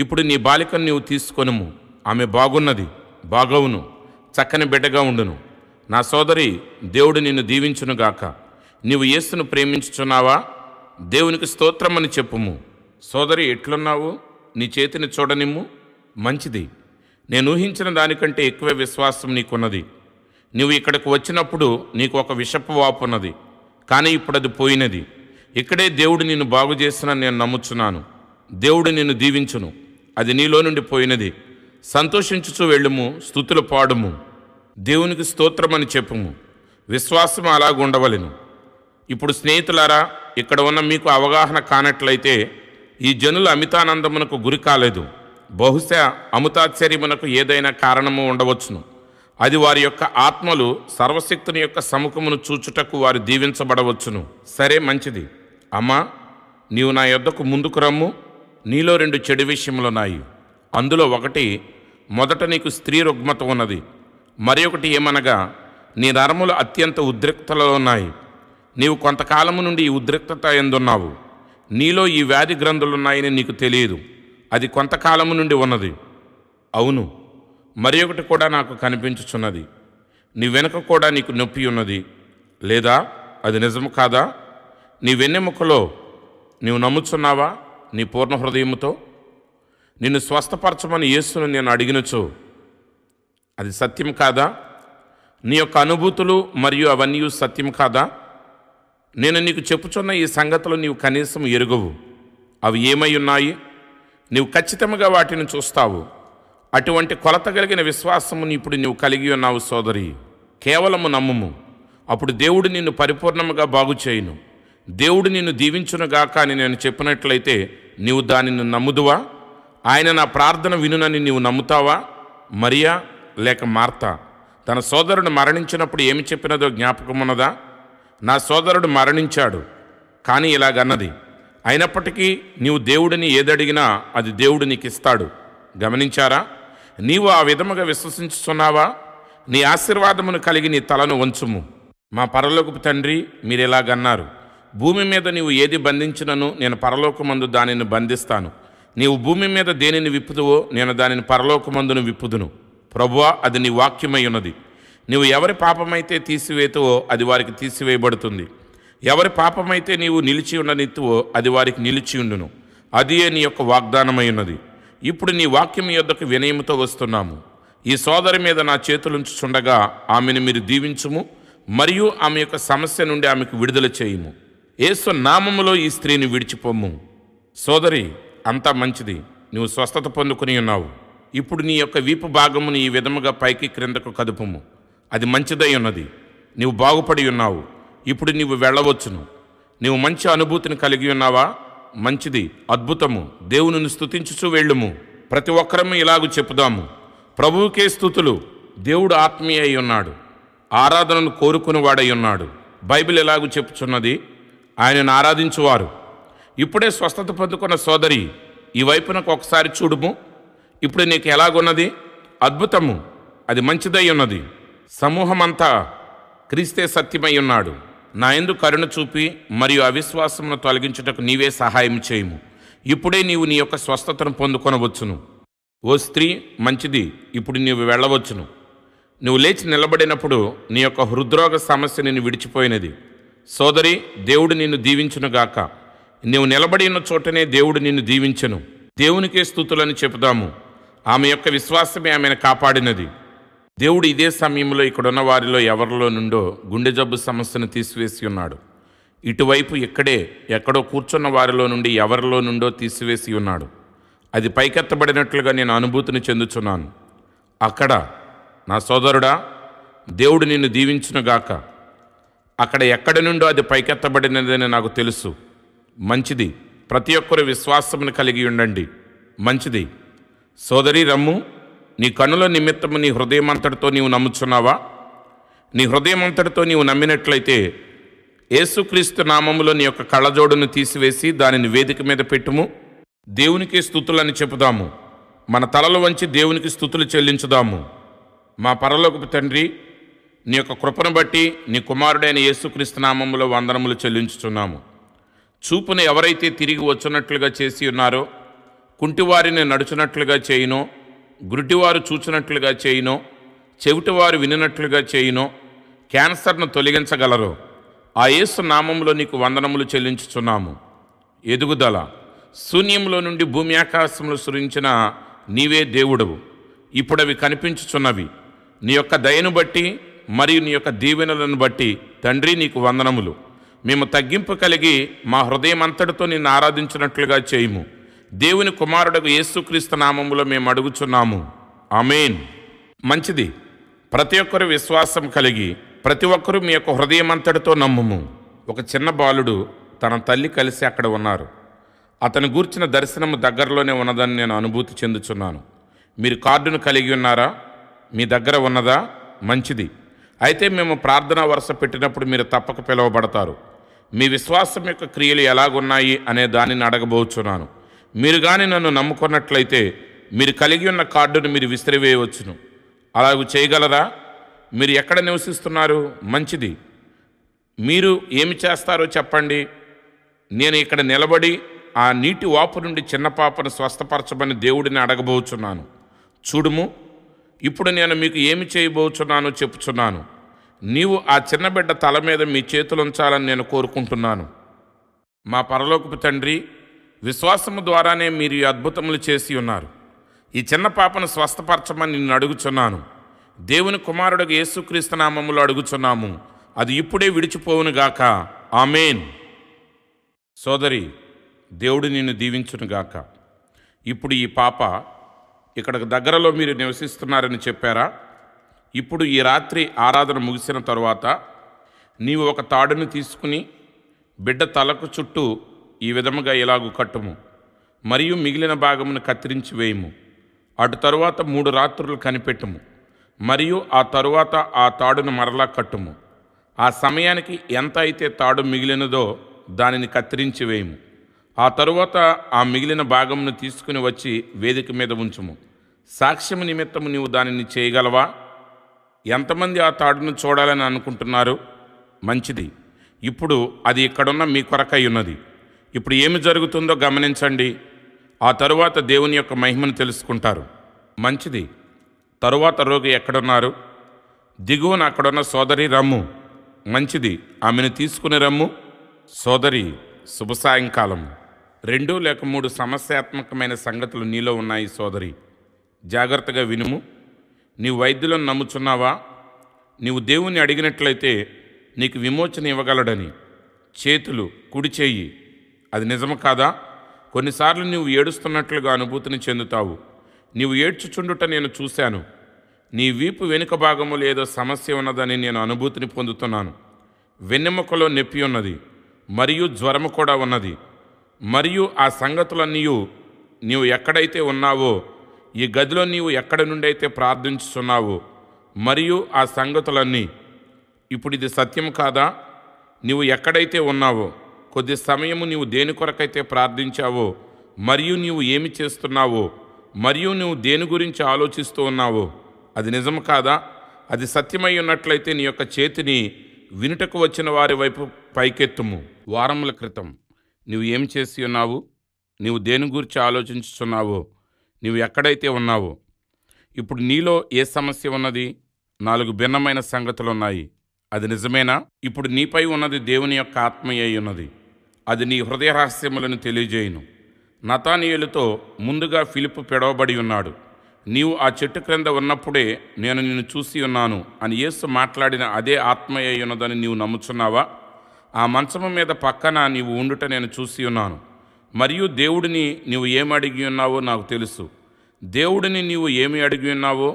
ఇప్పుడు నీ బాలికను నీవు తీసుకొనుము. ఆమె బాగున్నది, బాగవును, చక్కని బిడ్డగా ఉండును. నా సోదరి, దేవుడు నిన్ను దీవించునుగాక. నీవు యేసును ప్రేమించుచున్నావా? దేవునికి స్తోత్రమని చెప్పుము. సోదరి, ఎట్లున్నావు? నీ చేతిని చూడనిమ్ము. మంచిది, నేను ఊహించిన దానికంటే ఎక్కువ విశ్వాసం నీకున్నది. నువ్వు ఇక్కడికి వచ్చినప్పుడు నీకు ఒక విషపు వాపు ఉన్నది, కానీ ఇప్పుడు అది పోయినది. ఇక్కడే దేవుడు నిన్ను బాగు చేసిన నేను నమ్ముచున్నాను. దేవుడు నిన్ను దీవించును. అది నీలో నుండి పోయినది. సంతోషించుచు వెళ్ళుము, స్తుతులు పాడుము, దేవునికి స్తోత్రమని చెప్పుము. విశ్వాసం అలాగుండవలెను. ఇప్పుడు స్నేహితులారా, ఇక్కడ ఉన్న మీకు అవగాహన కానట్లయితే, ఈ జనులు అమితానందమునకు గురి కాలేదు. బహుశా అమితాశ్చర్యమునకు ఏదైనా కారణము ఉండవచ్చును. అది వారి యొక్క ఆత్మలు సర్వశక్తుని యొక్క సముఖమును చూచుటకు వారు దీవించబడవచ్చును. సరే, మంచిది. అమ్మా, నీవు నా యొద్దకు ముందుకు రమ్ము. నీలో రెండు చెడు విషయములున్నాయి. అందులో ఒకటి, మొదట నీకు స్త్రీ రుగ్మత ఉన్నది. మరి ఒకటి ఏమనగా, నీ నరములు అత్యంత ఉద్రిక్తలో ఉన్నాయి. నీవు కొంతకాలము నుండి ఈ ఉద్రిక్తత ఎందున్నావు. నీలో ఈ వ్యాధి గ్రంథులున్నాయని నీకు తెలియదు. అది కొంతకాలము నుండి ఉన్నది. అవును, మరి ఒకటి కూడా నాకు కనిపించుచున్నది. నీ వెనుక కూడా నీకు నొప్పి ఉన్నది లేదా? అది నిజము కాదా? నీ వెన్నెముకలో నీవు నమ్ముచున్నావా నీ పూర్ణ హృదయముతో? నిన్ను స్వస్థపరచమని యేసును నేను అడిగినచో అది సత్యం కాదా? నీ యొక్క అనుభూతులు మరియు అవన్నీ సత్యం కాదా? నేను నీకు చెప్పుచున్న ఈ సంగతులు నీవు కనీసం ఎరుగవు. అవి ఏమై ఉన్నాయి? నీవు ఖచ్చితంగా వాటిని చూస్తావు. అటువంటి కొలత కలిగిన విశ్వాసమును ఇప్పుడు నీవు కలిగి ఉన్నావు సోదరి. కేవలము నమ్ముము, అప్పుడు దేవుడు నిన్ను పరిపూర్ణముగా బాగు చేయును. దేవుడు నిన్ను దీవించునుగాక అని నేను చెప్పినట్లయితే నీవు దానిని నమ్ముదువా? ఆయన నా ప్రార్థన వినునని నీవు నమ్ముతావా? మరియా లేక మార్త తన సోదరుడు మరణించినప్పుడు ఏమి చెప్పినదో జ్ఞాపకం ఉన్నదా? నా సోదరుడు మరణించాడు, కానీ ఇలాగన్నది. అయినప్పటికీ నీవు దేవుడిని ఏదడిగినా అది దేవుడు నీకు ఇస్తాడు. గమనించారా? నీవు ఆ విధముగా విశ్వసించుచున్నావా? నీ ఆశీర్వాదమును కలిగి నీ తలను వంచుము. మా పరలోకపు తండ్రి, మీరు ఇలాగన్నారు, భూమి మీద నీవు ఏది బంధించినను నేను పరలోకమందు దానిని బంధిస్తాను. నీవు భూమి మీద దేనిని విప్పుదువో నేను దానిని పరలోకమందును విప్పుదును. ప్రభువా, అది నీ వాక్యమై ఉన్నది. నీవు ఎవరి పాపమైతే తీసివేతువో అది వారికి తీసివేయబడుతుంది. ఎవరి పాపమైతే నీవు నిలిచి ఉండనిత్తువో అది వారికి నిలిచి ఉండును. అదియే నీ యొక్క వాగ్దానమై ఉన్నది. ఇప్పుడు నీ వాక్యం యొద్దకు వినయముతో వస్తున్నాము. ఈ సోదరి మీద నా చేతులుంచుచుండగా ఆమెను మీరు దీవించుము, మరియు ఆమె యొక్క సమస్య నుండి ఆమెకు విడుదల చేయుము. యేసు నామములో ఈ స్త్రీని విడిచిపోము. సోదరి, అంతా మంచిది. నువ్వు స్వస్థత పొందుకుని ఉన్నావు. ఇప్పుడు నీ యొక్క వీపు భాగమును ఈ విధముగా పైకి క్రిందకు కదుపుము. అది మంచిదై ఉన్నది. నీవు బాగుపడి ఉన్నావు. ఇప్పుడు నీవు వెళ్ళవచ్చును. నీవు మంచి అనుభూతిని కలిగి ఉన్నావా? మంచిది, అద్భుతము. దేవునిని స్తుతించుచు వెళ్ళుము. ప్రతి ఒక్కరము ఇలాగూ చెప్పుదాము, ప్రభువుకే స్తుతులు. దేవుడు ఆత్మీయ అయి ఉన్నాడు, ఆరాధనను కోరుకునేవాడై ఉన్నాడు. బైబిల్ ఎలాగూ చెప్పుచున్నది, ఆయనను ఆరాధించువారు. ఇప్పుడే స్వస్థత పొందుకున్న సోదరి, ఈ వైపునకు ఒకసారి చూడుము. ఇప్పుడు నీకు ఎలాగున్నది? అద్భుతము, అది మంచిదై ఉన్నది. సమూహమంతా క్రీస్తే సత్యమై ఉన్నాడు. నా యందు కరుణ చూపి మరియు అవిశ్వాసమును తొలగించుటకు నీవే సహాయం చేయము. ఇప్పుడే నీవు నీ యొక్క స్వస్థతను పొందుకొనవచ్చును. ఓ స్త్రీ, మంచిది, ఇప్పుడు నీవు వెళ్ళవచ్చును. నువ్వు లేచి నిలబడినప్పుడు నీ యొక్క హృద్రోగ సమస్య నిన్ను విడిచిపోయినది. సోదరి, దేవుడు నిన్ను దీవించునుగాక. నీవు నిలబడి ఉన్న చోటనే దేవుడు నిన్ను దీవించెను. దేవునికే స్తుతులని చెబుదాము. ఆమె యొక్క విశ్వాసమే ఆమెను కాపాడినది. దేవుడు ఇదే సమయంలో ఇక్కడున్న వారిలో ఎవరిలో నుండో గుండె జబ్బు సమస్యను తీసివేసి ఉన్నాడు. ఇటువైపు ఇక్కడే ఎక్కడో కూర్చున్న వారిలో నుండి ఎవరిలో నుండో తీసివేసి ఉన్నాడు. అది పైకెత్తబడినట్లుగా నేను అనుభూతిని చెందుచున్నాను. అక్కడ నా సోదరుడా, దేవుడు నిన్ను దీవించునుగాక. అక్కడ ఎక్కడి నుండో అది పైకెత్తబడినదని నాకు తెలుసు. మంచిది, ప్రతి ఒక్కరు విశ్వాసమును కలిగి ఉండండి. మంచిది. సోదరి రమ్ము, నీ కనుల నిమిత్తము నీ హృదయమంతటితో నీవు నమ్ముచున్నావా? నీ హృదయమంతటితో నీవు నమ్మినట్లయితే యేసుక్రీస్తు నామములో నీ యొక్క కళ్ళజోడును తీసివేసి దానిని వేదిక మీద పెట్టుము. దేవునికి స్తుతులని చెప్పుదాము. మన తలలు వంచి దేవునికి స్తుతులు చెల్లించుదాము. మా పరలోకపు తండ్రి, నీ యొక్క కృపను బట్టి నీ కుమారుడైన యేసుక్రీస్తు నామములో వందనములు చెల్లించుచున్నాము. చూపును ఎవరైతే తిరిగి వచ్చినట్లుగా చేసి ఉన్నారో, కుంటివారిని నడుచునట్లుగా చేయునో, గురిటివారు చూచినట్లుగా చేయునో, చెవిటివారు వినినట్లుగా చేయునో, క్యాన్సర్ను తొలగించగలరో ఆ యేసు నామంలో నీకు వందనములు చెల్లించుచున్నాము. ఎదుగుదల శూన్యంలో నుండి భూమి ఆకాశములు సృజించిన నీవే దేవుడవు. ఇప్పుడు అవి కనిపించుచున్నవి. నీ యొక్క దయను బట్టి మరియు నీ యొక్క దీవెనలను బట్టి తండ్రి నీకు వందనములు. మేము తగ్గింపు కలిగి మా హృదయం అంతటితో నిన్ను ఆరాధించినట్లుగా చేయము. దేవుని కుమారుడకు యేసుక్రీస్తు నామములో మేము అడుగుచున్నాము. ఆమేన్. మంచిది. ప్రతి ఒక్కరు విశ్వాసం కలిగి ప్రతి ఒక్కరూ మీ యొక్క హృదయం అంతటితో నమ్ముము. ఒక చిన్న బాలుడు తన తల్లి కలిసి అక్కడ ఉన్నారు. అతను గూర్చిన దర్శనము దగ్గరలోనే ఉన్నదని నేను అనుభూతి చెందుచున్నాను. మీరు కార్డును కలిగి ఉన్నారా? మీ దగ్గర ఉన్నదా? మంచిది. అయితే మేము ప్రార్థనా వరుస పెట్టినప్పుడు మీరు తప్పక పిలువబడతారు. మీ విశ్వాసం యొక్క క్రియలు ఎలాగున్నాయి అనే దానిని అడగబోచున్నాను. మీరు కానీ నన్ను నమ్ముకున్నట్లయితే మీరు కలిగి ఉన్న కార్డును మీరు విసిరివేయవచ్చును. అలాగూ చేయగలరా? మీరు ఎక్కడ నివసిస్తున్నారు? మంచిది. మీరు ఏమి చేస్తారో చెప్పండి. నేను ఇక్కడ నిలబడి ఆ నీటి వాపు నుండి చిన్న పాపను స్వస్థపరచమని దేవుడిని అడగబోచున్నాను. చూడుము, ఇప్పుడు నేను మీకు ఏమి చేయబోచున్నానో చెప్పుచున్నాను. నీవు ఆ చిన్న బిడ్డ తల మీద మీ చేతులుంచాలని నేను కోరుకుంటున్నాను. మా పరలోకపు తండ్రి, విశ్వాసము ద్వారానే మీరు ఈ అద్భుతములు చేసి ఉన్నారు. ఈ చిన్న పాపను స్వస్థపరచమని నిన్ను అడుగుచున్నాను. దేవుని కుమారుడు యేసుక్రీస్తు నామములో అడుగుచున్నాము. అది ఇప్పుడే విడిచిపోవునుగాక. ఆమేన్. సోదరి, దేవుడు నిన్ను దీవించునుగాక. ఇప్పుడు ఈ పాప ఇక్కడికి దగ్గరలో మీరు నివసిస్తున్నారని చెప్పారా? ఇప్పుడు ఈ రాత్రి ఆరాధన ముగిసిన తరువాత నీవు ఒక తాడును తీసుకుని బిడ్డ తలకు చుట్టూ ఈ విధముగా ఇలాగూ కట్టుము. మరియు మిగిలిన భాగమును కత్తిరించి వేయము. అటు తరువాత మూడు రాత్రులు కనిపెట్టుము. మరియు ఆ తరువాత ఆ తాడును మరలా కట్టుము. ఆ సమయానికి ఎంత అయితే తాడు మిగిలినదో దానిని కత్తిరించి వేయము. ఆ తరువాత ఆ మిగిలిన భాగమును తీసుకుని వచ్చి వేదిక మీద ఉంచుము. సాక్ష్యము నిమిత్తము నీవు దానిని చేయగలవా? ఎంతమంది ఆ తాడును చూడాలని అనుకుంటున్నారు? మంచిది. ఇప్పుడు అది ఇక్కడున్న మీ కొరకై ఉన్నది. ఇప్పుడు ఏమి జరుగుతుందో గమనించండి. ఆ తరువాత దేవుని యొక్క మహిమను తెలుసుకుంటారు. మంచిది. తరువాత రోగి ఎక్కడున్నారు? దిగువన అక్కడున్న సోదరి రమ్ము. మంచిది. ఆమెను తీసుకుని రమ్ము. సోదరి, శుభ సాయంకాలం. రెండు లేక మూడు సమస్యాత్మకమైన సంగతులు నీలో ఉన్నాయి. సోదరి, జాగ్రత్తగా వినుము. నీవు వైద్యులను నమ్ముచున్నావా? నీవు దేవుణ్ణి అడిగినట్లయితే నీకు విమోచన ఇవ్వగలడని. చేతులు, కుడి చేయి. అది నిజము కాదా? కొన్నిసార్లు నీవు ఏడుస్తున్నట్లుగా అనుభూతిని చెందుతావు. నీవు ఏడ్చుచుండుట నేను చూశాను. నీ వీపు వెనుక భాగములో ఏదో సమస్య ఉన్నదని నేను అనుభూతిని పొందుతున్నాను. వెన్నెముకలో నొప్పి ఉన్నది. మరియు జ్వరము కూడా ఉన్నది. మరియు ఆ సంగతులన్నీయు నీవు ఎక్కడైతే ఉన్నావో, ఈ గదిలో నీవు ఎక్కడి నుండి అయితే ప్రార్థించుచున్నావో మరియు ఆ సంగతులన్నీ. ఇప్పుడు ఇది సత్యం కాదా? నీవు ఎక్కడైతే ఉన్నావో, కొద్ది సమయము నీవు దేని కొరకైతే ప్రార్థించావో, మరియు నీవు ఏమి చేస్తున్నావో, మరియు నువ్వు దేని గురించి ఆలోచిస్తూ ఉన్నావో అది నిజం కాదా? అది సత్యమై ఉన్నట్లయితే నీ యొక్క చేతిని వినుటకు వచ్చిన వారి వైపు పైకెత్తుము. వారముల క్రితం నువ్వు ఏమి చేసి ఉన్నావు? నీవు దేని గురించి ఆలోచించుచున్నావో? నీవు ఎక్కడైతే ఉన్నావో? ఇప్పుడు నీలో ఏ సమస్య ఉన్నది? నాలుగు భిన్నమైన సంగతులు ఉన్నాయి. అది నిజమేనా? ఇప్పుడు నీపై ఉన్నది దేవుని యొక్క ఆత్మయ్య ఉన్నది. అది నీ హృదయ రహస్యములను తెలియజేయును. నతానీయులతో ముందుగా ఫిలిప్ పెడవబడి ఉన్నాడు. నీవు ఆ చెట్టు క్రింద ఉన్నప్పుడే నేను నిన్ను చూసి ఉన్నాను అని యేసు మాట్లాడిన అదే ఆత్మయ్య ఉన్నదని నీవు నమ్ముచున్నావా? ఆ మంచము మీద పక్కన నీవు ఉండుట నేను చూసి ఉన్నాను. మరియు దేవుడిని నీవు ఏమి అడిగి ఉన్నావో నాకు తెలుసు. దేవుడిని నీవు ఏమి అడిగి ఉన్నావో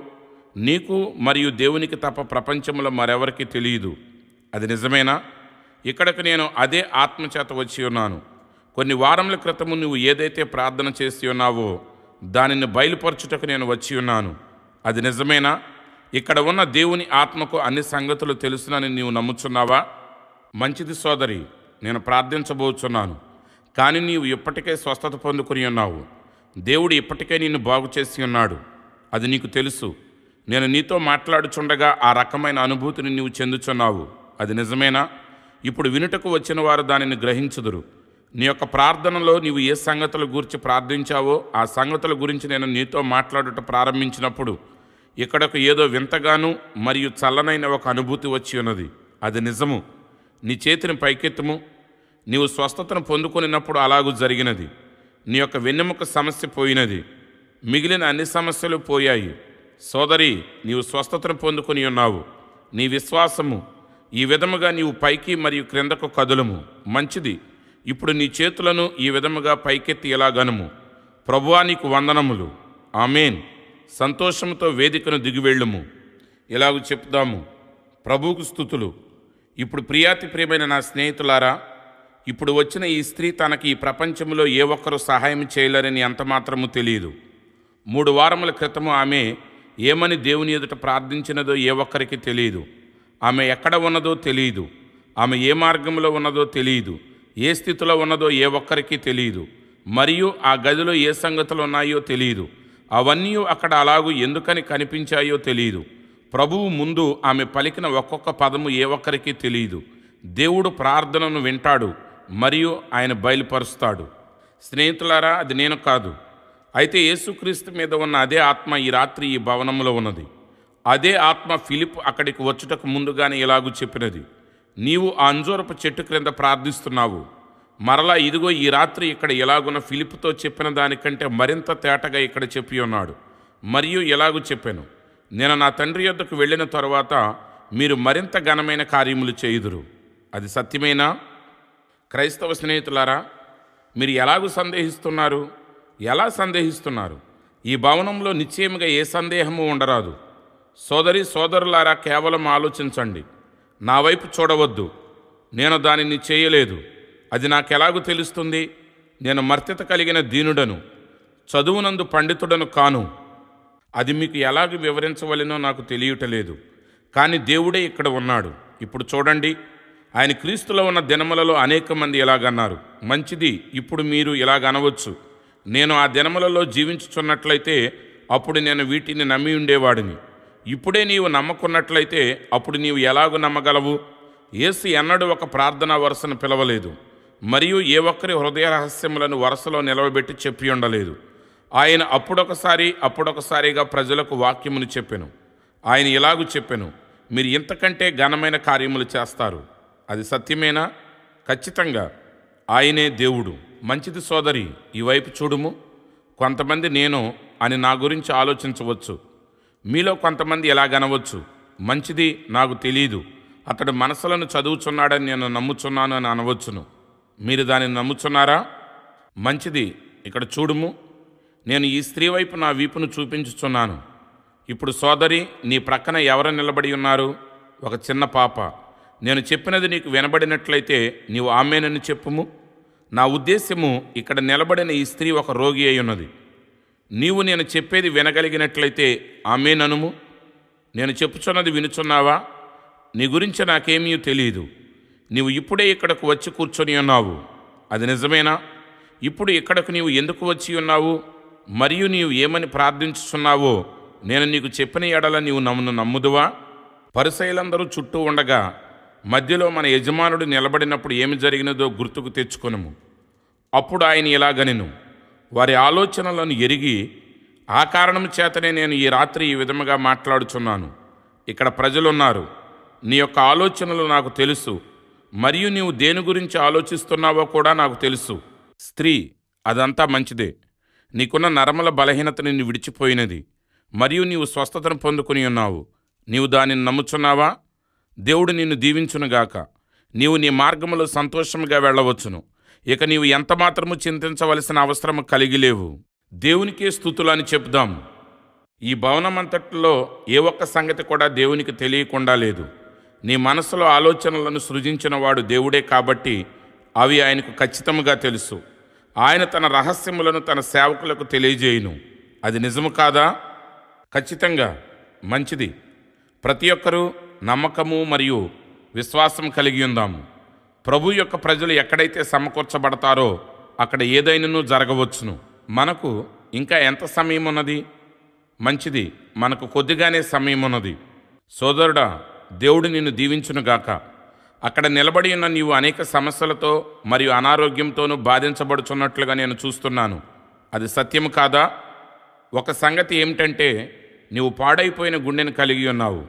నీకు మరియు దేవునికి తప్ప ప్రపంచంలో మరెవరికి తెలియదు. అది నిజమేనా? ఇక్కడికి నేను అదే ఆత్మచేత వచ్చి ఉన్నాను. కొన్ని వారముల క్రితము నువ్వు ఏదైతే ప్రార్థన చేసి ఉన్నావో దానిని బయలుపరచుటకు నేను వచ్చి ఉన్నాను. అది నిజమేనా? ఇక్కడ ఉన్న దేవుని ఆత్మకు అన్ని సంగతులు తెలుసునని నీవు నమ్ముచున్నావా? మంచిది సోదరి, నేను ప్రార్థించబోచున్నాను, కానీ నీవు ఇప్పటికే స్వస్థత పొందుకుని ఉన్నావు. దేవుడు ఇప్పటికే నిన్ను బాగు చేసి ఉన్నాడు. అది నీకు తెలుసు. నేను నీతో మాట్లాడుచుండగా ఆ రకమైన అనుభూతిని నీవు చెందుచున్నావు. అది నిజమేనా? ఇప్పుడు వినుటకు వచ్చిన వారు దానిని గ్రహించుదురు. నీ యొక్క ప్రార్థనలో నీవు ఏ సంగతుల గురించి ప్రార్థించావో ఆ సంగతుల గురించి నేను నీతో మాట్లాడుట ప్రారంభించినప్పుడు ఇక్కడకు ఏదో వింతగాను మరియు చల్లనైన ఒక అనుభూతి వచ్చి ఉన్నది. అది నిజము. నీ చేతిని పైకెత్తుము. నీవు స్వస్థతను పొందుకున్నప్పుడు అలాగూ జరిగినది. నీ యొక్క వెన్నెముక సమస్య పోయినది. మిగిలిన అన్ని సమస్యలు పోయాయి. సోదరి, నీవు స్వస్థతను పొందుకుని ఉన్నావు. నీ విశ్వాసము ఈ విధముగా నీవు పైకి మరియు క్రిందకు కదులుము. మంచిది. ఇప్పుడు నీ చేతులను ఈ విధముగా పైకెత్తి ఎలాగనుము. ప్రభువా, నీకు వందనములు. ఆమెన్. సంతోషంతో వేదికను దిగివెళ్ళుము. ఇలాగూ చెప్దాము, ప్రభువుకు స్తుతులు. ఇప్పుడు ప్రియాతి ప్రియమైన నా స్నేహితులారా, ఇప్పుడు వచ్చిన ఈ స్త్రీ తనకి ఈ ప్రపంచంలో ఏ ఒక్కరూ సహాయం చేయలేరని ఎంత మాత్రము తెలియదు. మూడు వారముల క్రితము ఆమె ఏమని దేవుని ఎదుట ప్రార్థించినదో ఏ ఒక్కరికి తెలియదు. ఆమె ఎక్కడ ఉన్నదో తెలియదు. ఆమె ఏ మార్గంలో ఉన్నదో తెలియదు. ఏ స్థితిలో ఉన్నదో ఏ ఒక్కరికి తెలియదు. మరియు ఆ గదిలో ఏ సంగతులు ఉన్నాయో తెలియదు. అవన్నీ అక్కడ అలాగూ ఎందుకని కనిపించాయో తెలియదు. ప్రభువు ముందు ఆమె పలికిన ఒక్కొక్క పదము ఏ ఒక్కరికి తెలియదు. దేవుడు ప్రార్థనను వింటాడు మరియు ఆయన బయలుపరుస్తాడు. స్నేహితులారా, అది నేను కాదు. అయితే యేసుక్రీస్తు మీద ఉన్న అదే ఆత్మ ఈ రాత్రి ఈ భవనంలో ఉన్నది. అదే ఆత్మ ఫిలిప్ అక్కడికి వచ్చుటకు ముందుగానే ఇలాగూ చెప్పినది. నీవు ఆ అంజూరపు చెట్టు క్రింద ప్రార్థిస్తున్నావు. మరలా ఇదిగో ఈ రాత్రి ఇక్కడ ఎలాగున్న ఫిలిప్తో చెప్పిన దానికంటే మరింత తేటగా ఇక్కడ చెప్పి ఉన్నాడు. మరియు ఎలాగూ చెప్పాను, నేను నా తండ్రి యొద్దకు వెళ్ళిన తరువాత మీరు మరింత ఘనమైన కార్యములు చేయుదురు. అది సత్యమేనా? క్రైస్తవ స్నేహితులారా, మీరు ఎలాగూ సందేహిస్తున్నారు? ఎలా సందేహిస్తున్నారు? ఈ భవనంలో నిశ్చయముగా ఏ సందేహము ఉండరాదు. సోదరి సోదరులారా, కేవలం ఆలోచించండి. నా వైపు చూడవద్దు. నేను దానిని చేయలేదు. అది నాకెలాగూ తెలుస్తుంది? నేను మర్త్యత కలిగిన దీనుడను, చదువునందు పండితుడను కాను. అది మీకు ఎలాగూ వివరించవలెనో నాకు తెలియటలేదు. కానీ దేవుడే ఇక్కడ ఉన్నాడు. ఇప్పుడు చూడండి, ఆయన క్రీస్తులో ఉన్న దినములలో అనేక మంది ఇలాగన్నారు. మంచిది. ఇప్పుడు మీరు ఇలాగనవచ్చు, నేను ఆ దినములలో జీవించుచున్నట్లయితే అప్పుడు నేను వీటిని నమ్మి ఉండేవాడిని. ఇప్పుడే నీవు నమ్మకున్నట్లయితే అప్పుడు నీవు ఎలాగూ నమ్మగలవు? యేసు ఎన్నడూ ఒక ప్రార్థనా వరుసను పిలవలేదు, మరియు ఏ ఒక్కరి హృదయ రహస్యములను వరుసలో నిలవబెట్టి చెప్పి ఉండలేదు. ఆయన అప్పుడొకసారి అప్పుడొకసారిగా ప్రజలకు వాక్యమును చెప్పెను. ఆయన ఇలాగూ చెప్పెను, మీరు ఇంతకంటే ఘనమైన కార్యములు చేస్తారు. అది సత్యమేనా? ఖచ్చితంగా. ఆయనే దేవుడు. మంచిది సోదరి, ఈ వైపు చూడుము. కొంతమంది నేను అని నా గురించి ఆలోచించవచ్చు. మీలో కొంతమంది ఎలాగనవచ్చు, మంచిది, నాకు తెలీదు, అతడు మనసులను చదువుచున్నాడని నేను నమ్ముచున్నాను అని అనవచ్చును. మీరు దానిని నమ్ముచున్నారా? మంచిది. ఇక్కడ చూడుము, నేను ఈ స్త్రీ వైపు నా వీపును చూపించుచున్నాను. ఇప్పుడు సోదరి, నీ ప్రక్కన ఎవరు నిలబడి ఉన్నారు? ఒక చిన్న పాప. నేను చెప్పినది నీకు వినబడినట్లయితే నీవు ఆమేనని చెప్పుము. నా ఉద్దేశ్యము ఇక్కడ నిలబడిన ఈ స్త్రీ ఒక రోగి అయి ఉన్నది. నీవు నేను చెప్పేది వినగలిగినట్లయితే ఆమేననుము. నేను చెప్పుచున్నది వినుచున్నావా? నీ గురించి నాకేమీ తెలియదు. నీవు ఇప్పుడే ఇక్కడకు వచ్చి కూర్చొని ఉన్నావు. అది నిజమేనా? ఇప్పుడు ఇక్కడకు నీవు ఎందుకు వచ్చి ఉన్నావు? మరియు నీవు ఏమని ప్రార్థించుచున్నావో నేను నీకు చెప్పిన ఎడల నీవు నన్ను నమ్ముదువా? పరిసయ్యులందరూ చుట్టూ ఉండగా మధ్యలో మన యజమానుడు నిలబడినప్పుడు ఏమి జరిగినదో గుర్తుకు తెచ్చుకొనుము. అప్పుడు ఆయన ఇలాగనెను, వారి ఆలోచనలను ఎరిగి ఆ కారణం చేతనే నేను ఈ రాత్రి ఈ విధముగా మాట్లాడుచున్నాను. ఇక్కడ ప్రజలున్నారు. నీ యొక్క ఆలోచనలు నాకు తెలుసు. మరియు నీవు దేని గురించి ఆలోచిస్తున్నావో కూడా నాకు తెలుసు. స్త్రీ, అదంతా మంచిదే. నీకున్న నరముల బలహీనత నిన్ను విడిచిపోయినది మరియు నీవు స్వస్థతను పొందుకుని ఉన్నావు. నీవు దానిని నమ్ముచున్నావా? దేవుడు నిన్ను దీవించునుగాక. నీవు నీ మార్గములో సంతోషముగా వెళ్ళవచ్చును. ఇక నీవు ఎంత మాత్రము చింతించవలసిన అవసరము కలిగిలేవు. దేవునికే స్తుతులని చెప్దాము. ఈ భవనమంతట్లో ఏ ఒక్క సంగతి కూడా దేవునికి తెలియకుండా లేదు. నీ మనసులో ఆలోచనలను సృజించిన వాడు దేవుడే కాబట్టి అవి ఆయనకు ఖచ్చితంగా తెలుసు. ఆయన తన రహస్యములను తన సేవకులకు తెలియజేయును. అది నిజము కాదా? ఖచ్చితంగా. మంచిది. ప్రతి ఒక్కరూ నమ్మకము మరియు విశ్వాసం కలిగి ఉందాము. ప్రభు యొక్క ప్రజలు ఎక్కడైతే సమకూర్చబడతారో అక్కడ ఏదైనాను జరగవచ్చును. మనకు ఇంకా ఎంత సమయం ఉన్నది? మంచిది, మనకు కొద్దిగానే సమయం ఉన్నది. సోదరుడా, దేవుడు నిన్ను దీవించునుగాక. అక్కడ నిలబడి ఉన్న నీవు అనేక సమస్యలతో మరియు అనారోగ్యంతోనూ బాధించబడుచున్నట్లుగా నేను చూస్తున్నాను. అది సత్యము కాదా? ఒక సంగతి ఏమిటంటే నీవు పాడైపోయిన గుండెను కలిగి ఉన్నావు.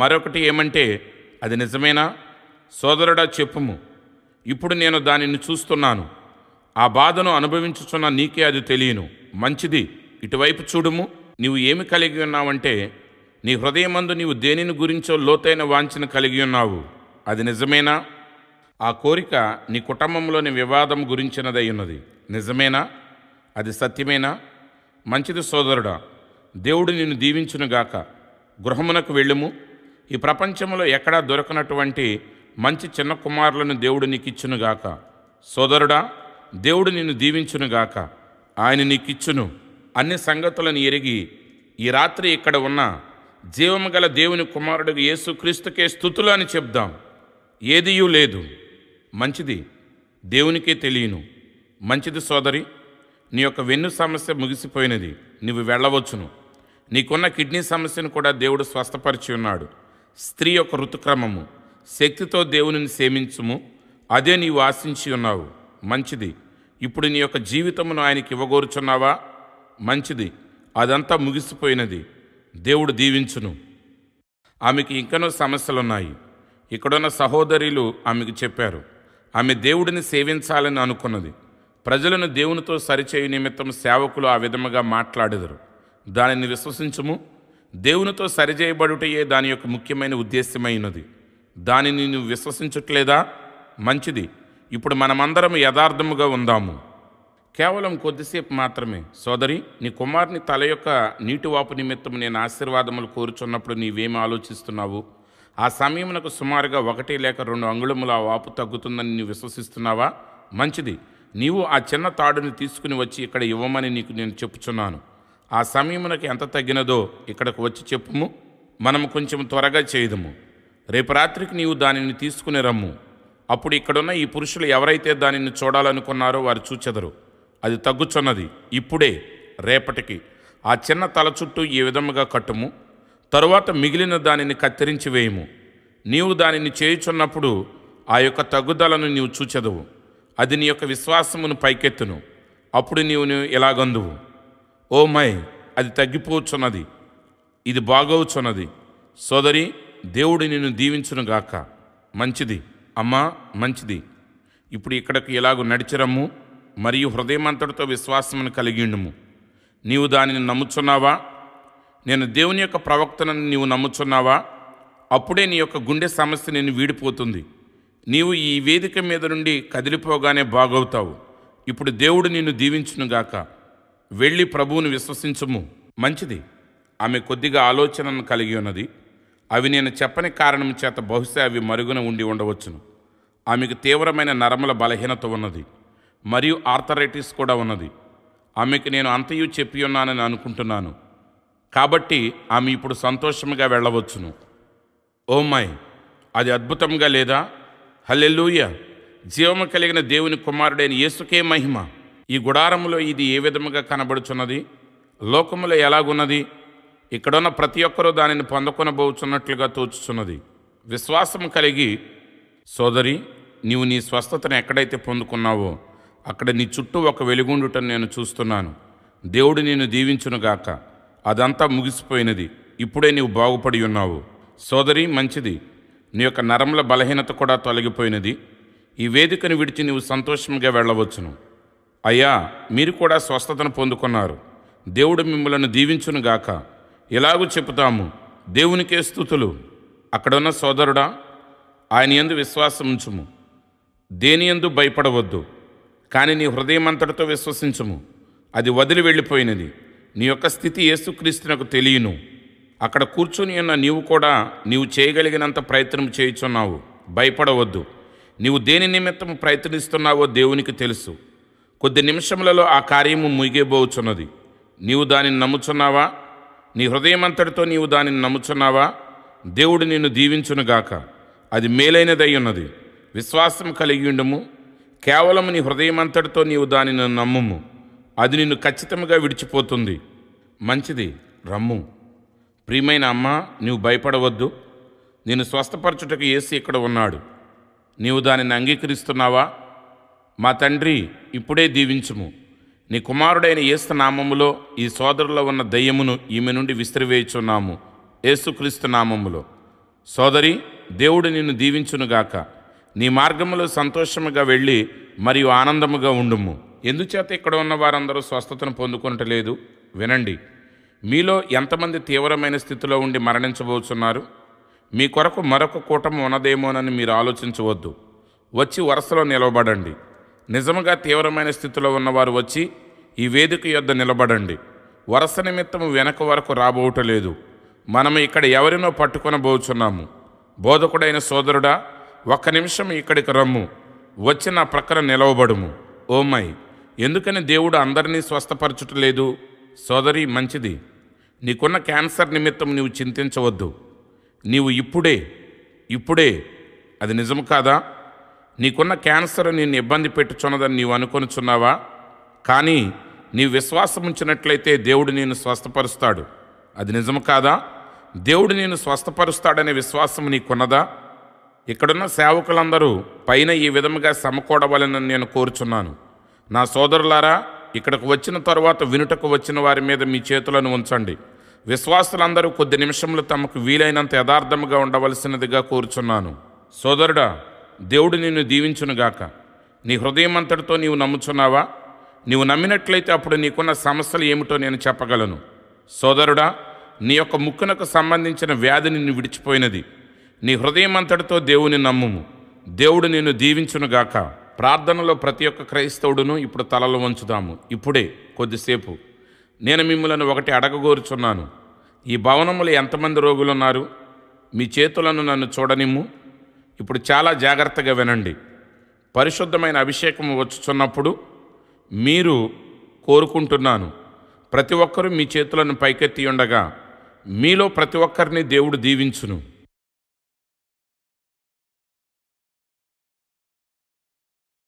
మరొకటి ఏమంటే అది నిజమేనా? సోదరుడా, చెప్పుము. ఇప్పుడు నేను దానిని చూస్తున్నాను. ఆ బాధను అనుభవించుచున్న నీకే అది తెలియను. మంచిది, ఇటువైపు చూడుము. నీవు ఏమి కలిగి ఉన్నావంటే నీ హృదయమందు నీవు దేనిని గురించో లోతైన వాంఛను కలిగి ఉన్నావు. అది నిజమేనా? ఆ కోరిక నీ కుటుంబంలోని వివాదం గురించినదై ఉన్నది. నిజమేనా? అది సత్యమేనా? మంచిది సోదరుడా, దేవుడు నిన్ను దీవించునుగాక. గృహమునకు వెళ్ళుము. ఈ ప్రపంచంలో ఎక్కడా దొరకనటువంటి మంచి చిన్న కుమారులను దేవుడు నీకిచ్చునుగాక. సోదరుడా, దేవుడు నిన్ను దీవించునుగాక. ఆయన నీకిచ్చును. అన్ని సంగతులను ఎరిగి ఈ రాత్రి ఇక్కడ ఉన్న జీవము గల దేవుని కుమారుడు యేసుక్రీస్తుకే స్తుతులు అని చెప్దాం. ఏదియూ లేదు. మంచిది, దేవునికే తెలియను. మంచిది సోదరి, నీ యొక్క వెన్ను సమస్య ముగిసిపోయినది. నీవు వెళ్ళవచ్చును. నీకున్న కిడ్నీ సమస్యను కూడా దేవుడు స్వస్థపరిచి ఉన్నాడు. స్త్రీ యొక్క ఋతుక్రమము, శక్తితో దేవునిని సేవించుము. అదే నీవు ఆశించి ఉన్నావు. మంచిది, ఇప్పుడు నీ యొక్క జీవితమును ఆయనకి ఇవ్వగోరుచున్నావా? మంచిది, అదంతా ముగిసిపోయినది. దేవుడు దీవించును. ఆమెకి ఇంకనో సమస్యలున్నాయి. ఇక్కడున్న సహోదరులు ఆమెకు చెప్పారు. ఆమె దేవుడిని సేవించాలని అనుకున్నది. ప్రజలను దేవునితో సరిచేయు నిమిత్తం సేవకులు ఆ విధముగా మాట్లాడెదరు. దానిని విశ్వసించుము. దేవునితో సరిచేయబడుటయే దాని యొక్క ముఖ్యమైన ఉద్దేశ్యమైనది. దానిని నువ్వు విశ్వసించట్లేదా? మంచిది, ఇప్పుడు మనమందరం యథార్థముగా ఉందాము. కేవలం కొద్దిసేపు మాత్రమే. సోదరి, నీ కుమారుని తల యొక్క నీటి వాపు నిమిత్తం నేను ఆశీర్వాదములు కోరుచున్నప్పుడు నీవేమి ఆలోచిస్తున్నావు? ఆ సమయమునకు సుమారుగా ఒకటి లేక రెండు అంగుళముల ఆ వాపు తగ్గుతుందని నీవు విశ్వసిస్తున్నావా? మంచిది, నీవు ఆ చిన్న తాడుని తీసుకుని వచ్చి ఇక్కడ ఇవ్వమని నీకు నేను చెప్పుచున్నాను. ఆ సమయమునకు ఎంత తగ్గినదో ఇక్కడకు వచ్చి చెప్పుము. మనము కొంచెం త్వరగా చేయదుము. రేపు రాత్రికి నీవు దానిని తీసుకుని రమ్ము. అప్పుడు ఇక్కడున్న ఈ పురుషులు ఎవరైతే దానిని చూడాలనుకున్నారో వారు చూచెదరు. అది తగ్గుచున్నది. ఇప్పుడే, రేపటికి ఆ చిన్న తల చుట్టూ ఈ విధముగా కట్టుము. తరువాత మిగిలిన దానిని కత్తిరించి వేయము. నీవు దానిని చేయుచున్నప్పుడు ఆ యొక్క తగ్గుదలను నీవు చూచెదవు. అది నీ యొక్క విశ్వాసమును పైకెత్తును. అప్పుడు నీవు నువ్వు ఇలాగందువు, ఓ మై, అది తగ్గిపోచున్నది, ఇది బాగోచున్నది. సోదరి, దేవుడు నిన్ను దీవించునుగాక. మంచిది అమ్మా, మంచిది. ఇప్పుడు ఇక్కడకు ఇలాగ నడిచిరమ్ము మరియు హృదయమంతటితో విశ్వాసమును కలిగిండుము. నీవు దానిని నమ్ముచున్నావా? నేను దేవుని యొక్క ప్రవక్తనని నీవు నమ్ముచున్నావా? అప్పుడే నీ యొక్క గుండె సమస్య నిన్ను వీడిపోతుంది. నీవు ఈ వేదిక మీద నుండి కదిలిపోగానే బాగవుతావు. ఇప్పుడు దేవుడు నిన్ను దీవించునుగాక. వెళ్ళి ప్రభువును విశ్వసించుము. మంచిది, ఆమె కొద్దిగా ఆలోచనను కలిగి ఉన్నది. అవి నేను చెప్పని కారణం చేత బహుశా అవి మరుగున ఉండి ఉండవచ్చును. ఆమెకు తీవ్రమైన నరముల బలహీనత ఉన్నది, మరియు ఆర్థరైటిస్ కూడా ఉన్నది. ఆమెకు నేను అంతయు చెప్పి ఉన్నానని అనుకుంటున్నాను, కాబట్టి ఆమె ఇప్పుడు సంతోషంగా వెళ్ళవచ్చును. ఓ మై, అది అద్భుతంగా లేదా? హల్లెలూయ! జీవము కలిగిన దేవుని కుమారుడైన యేసుకే మహిమ. ఈ గుడారములో ఇది ఏ విధముగా కనబడుచున్నది? లోకములో ఎలాగున్నది? ఇక్కడున్న ప్రతి ఒక్కరూ దానిని పొందుకొనబోచున్నట్లుగా తోచుచున్నది. విశ్వాసము కలిగి, సోదరి, నీవు నీ స్వస్థతను ఎక్కడైతే పొందుకున్నావో అక్కడ నీ చుట్టూ ఒక వెలుగుండుటను నేను చూస్తున్నాను. దేవుడు నిన్ను దీవించునుగాక. అదంతా ముగిసిపోయినది. ఇప్పుడే నీవు బాగుపడి ఉన్నావు. సోదరి, మంచిది. నీ యొక్క నరముల బలహీనత కూడా తొలగిపోయినది. ఈ వేదికను విడిచి నీవు సంతోషంగా వెళ్ళవచ్చును. అయ్యా, మీరు కూడా స్వస్థతను పొందుకున్నారు. దేవుడు మిమ్మలను దీవించునుగాక. ఇలాగూ చెబుతాము, దేవునికే స్తుతులు. అక్కడున్న సోదరుడా, ఆయన యందు విశ్వాసం ఉంచుము. దేనియందు భయపడవద్దు, కానీ నీ హృదయమంతటితో విశ్వసించుము. అది వదిలి వెళ్ళిపోయినది. నీ యొక్క స్థితి యేసుక్రీస్తునకు తెలియను. అక్కడ కూర్చుని ఉన్న నీవు కూడా నీవు చేయగలిగినంత ప్రయత్నం చేయుచున్నావు. భయపడవద్దు. నీవు దేని నిమిత్తం ప్రయత్నిస్తున్నావో దేవునికి తెలుసు. కొద్ది నిమిషములలో ఆ కార్యము ముగియబోచున్నది. నీవు దానిని నమ్ముచున్నావా? నీ హృదయమంతటితో నీవు దానిని నమ్ముచున్నావా? దేవుడు నిన్ను దీవించునుగాక. అది మేలైనదై ఉన్నది. విశ్వాసం కలిగి ఉండము. కేవలం నీ హృదయమంతటితో నీవు దానిని నమ్ముము. అది నిన్ను ఖచ్చితంగా విడిచిపోతుంది. మంచిది, రమ్ము. ప్రియమైన అమ్మ, నీవు భయపడవద్దు. నేను స్వస్థపరచుటకు యేసు ఇక్కడ ఉన్నాడు. నీవు దానిని అంగీకరిస్తున్నావా? మా తండ్రి, ఇప్పుడే దీవించుము. నీ కుమారుడైన యేసు నామములో ఈ సోదరులో ఉన్న దయ్యమును ఈమె నుండి విసిరివేయుచున్నాము, యేసుక్రీస్తు నామములో. సోదరి, దేవుడు నిన్ను దీవించునుగాక. నీ మార్గములో సంతోషముగా వెళ్ళి మరియు ఆనందముగా ఉండుము. ఎందుచేత ఇక్కడ ఉన్న వారందరూ స్వస్థతను పొందుకొనటలేదు? వినండి, మీలో ఎంతమంది తీవ్రమైన స్థితిలో ఉండి మరణించబోతున్నారు? మీ కొరకు మరొక కూటమి ఉన్నదేమోనని మీరు ఆలోచించవద్దు. వచ్చి వరుసలో నిలబడండి. నిజముగా తీవ్రమైన స్థితిలో ఉన్నవారు వచ్చి ఈ వేదిక యొద్ద నిలబడండి. వరుస నిమిత్తం వెనక వరకు రాబోవటలేదు. మనము ఇక్కడ ఎవరినో పట్టుకొనబోచున్నాము. బోధకుడైన సోదరుడా, ఒక్క నిమిషం ఇక్కడికి రమ్ము. వచ్చి నా ప్రక్కన నిలవబడుము. ఓ మై, ఎందుకని దేవుడు అందరినీ స్వస్థపరచుటలేదు? సోదరి, మంచిది. నీకున్న క్యాన్సర్ నిమిత్తం నీవు చింతించవద్దు. నీవు ఇప్పుడే ఇప్పుడే అది నిజం కాదా? నీకున్న క్యాన్సర్ నిన్ను ఇబ్బంది పెట్టుచున్నదని నీవు అనుకొనుచున్నావా? కానీ నీవు విశ్వాసం ఉంచినట్లయితే దేవుడు నిన్ను స్వస్థపరుస్తాడు. అది నిజం కాదా? దేవుడు నిన్ను స్వస్థపరుస్తాడనే విశ్వాసం నీకున్నదా? ఇక్కడున్న సేవకులందరూ పైన ఈ విధముగా సమకూడవలెనని నేను కోరుచున్నాను. నా సోదరులారా, ఇక్కడకు వచ్చిన తరువాత వినుటకు వచ్చిన వారి మీద మీ చేతులను ఉంచండి. విశ్వాసులందరూ కొద్ది నిమిషములు తమకు వీలైనంత యథార్థముగా ఉండవలసినదిగా కోరుచున్నాను. సోదరుడా, దేవుడు నిన్ను దీవించునుగాక. నీ హృదయం అంతటితో నీవు నమ్ముచున్నావా? నీవు నమ్మినట్లయితే అప్పుడు నీకున్న సమస్యలు ఏమిటో నేను చెప్పగలను. సోదరుడా, నీ యొక్క ముక్కునకు సంబంధించిన వ్యాధి నిన్ను విడిచిపోయినది. నీ హృదయం అంతటితో దేవుని నమ్ముము. దేవుడు నిన్ను దీవించునుగాక. ప్రార్థనలో ప్రతి ఒక్క క్రైస్తవుడును ఇప్పుడు తలలు వంచుదాము. ఇప్పుడే కొద్దిసేపు నేను మిమ్మలను ఒకటి అడగగోరుచున్నాను. ఈ భవనములో ఎంతమంది రోగులున్నారు? మీ చేతులను నన్ను చూడనిమ్ము. ఇప్పుడు చాలా జాగ్రత్తగా వినండి. పరిశుద్ధమైన అభిషేకము వచ్చుచున్నప్పుడు మీరు కోరుకుంటున్నాను, ప్రతి ఒక్కరూ మీ చేతులను పైకెత్తి ఉండగా మీలో ప్రతి ఒక్కరిని దేవుడు దీవించును.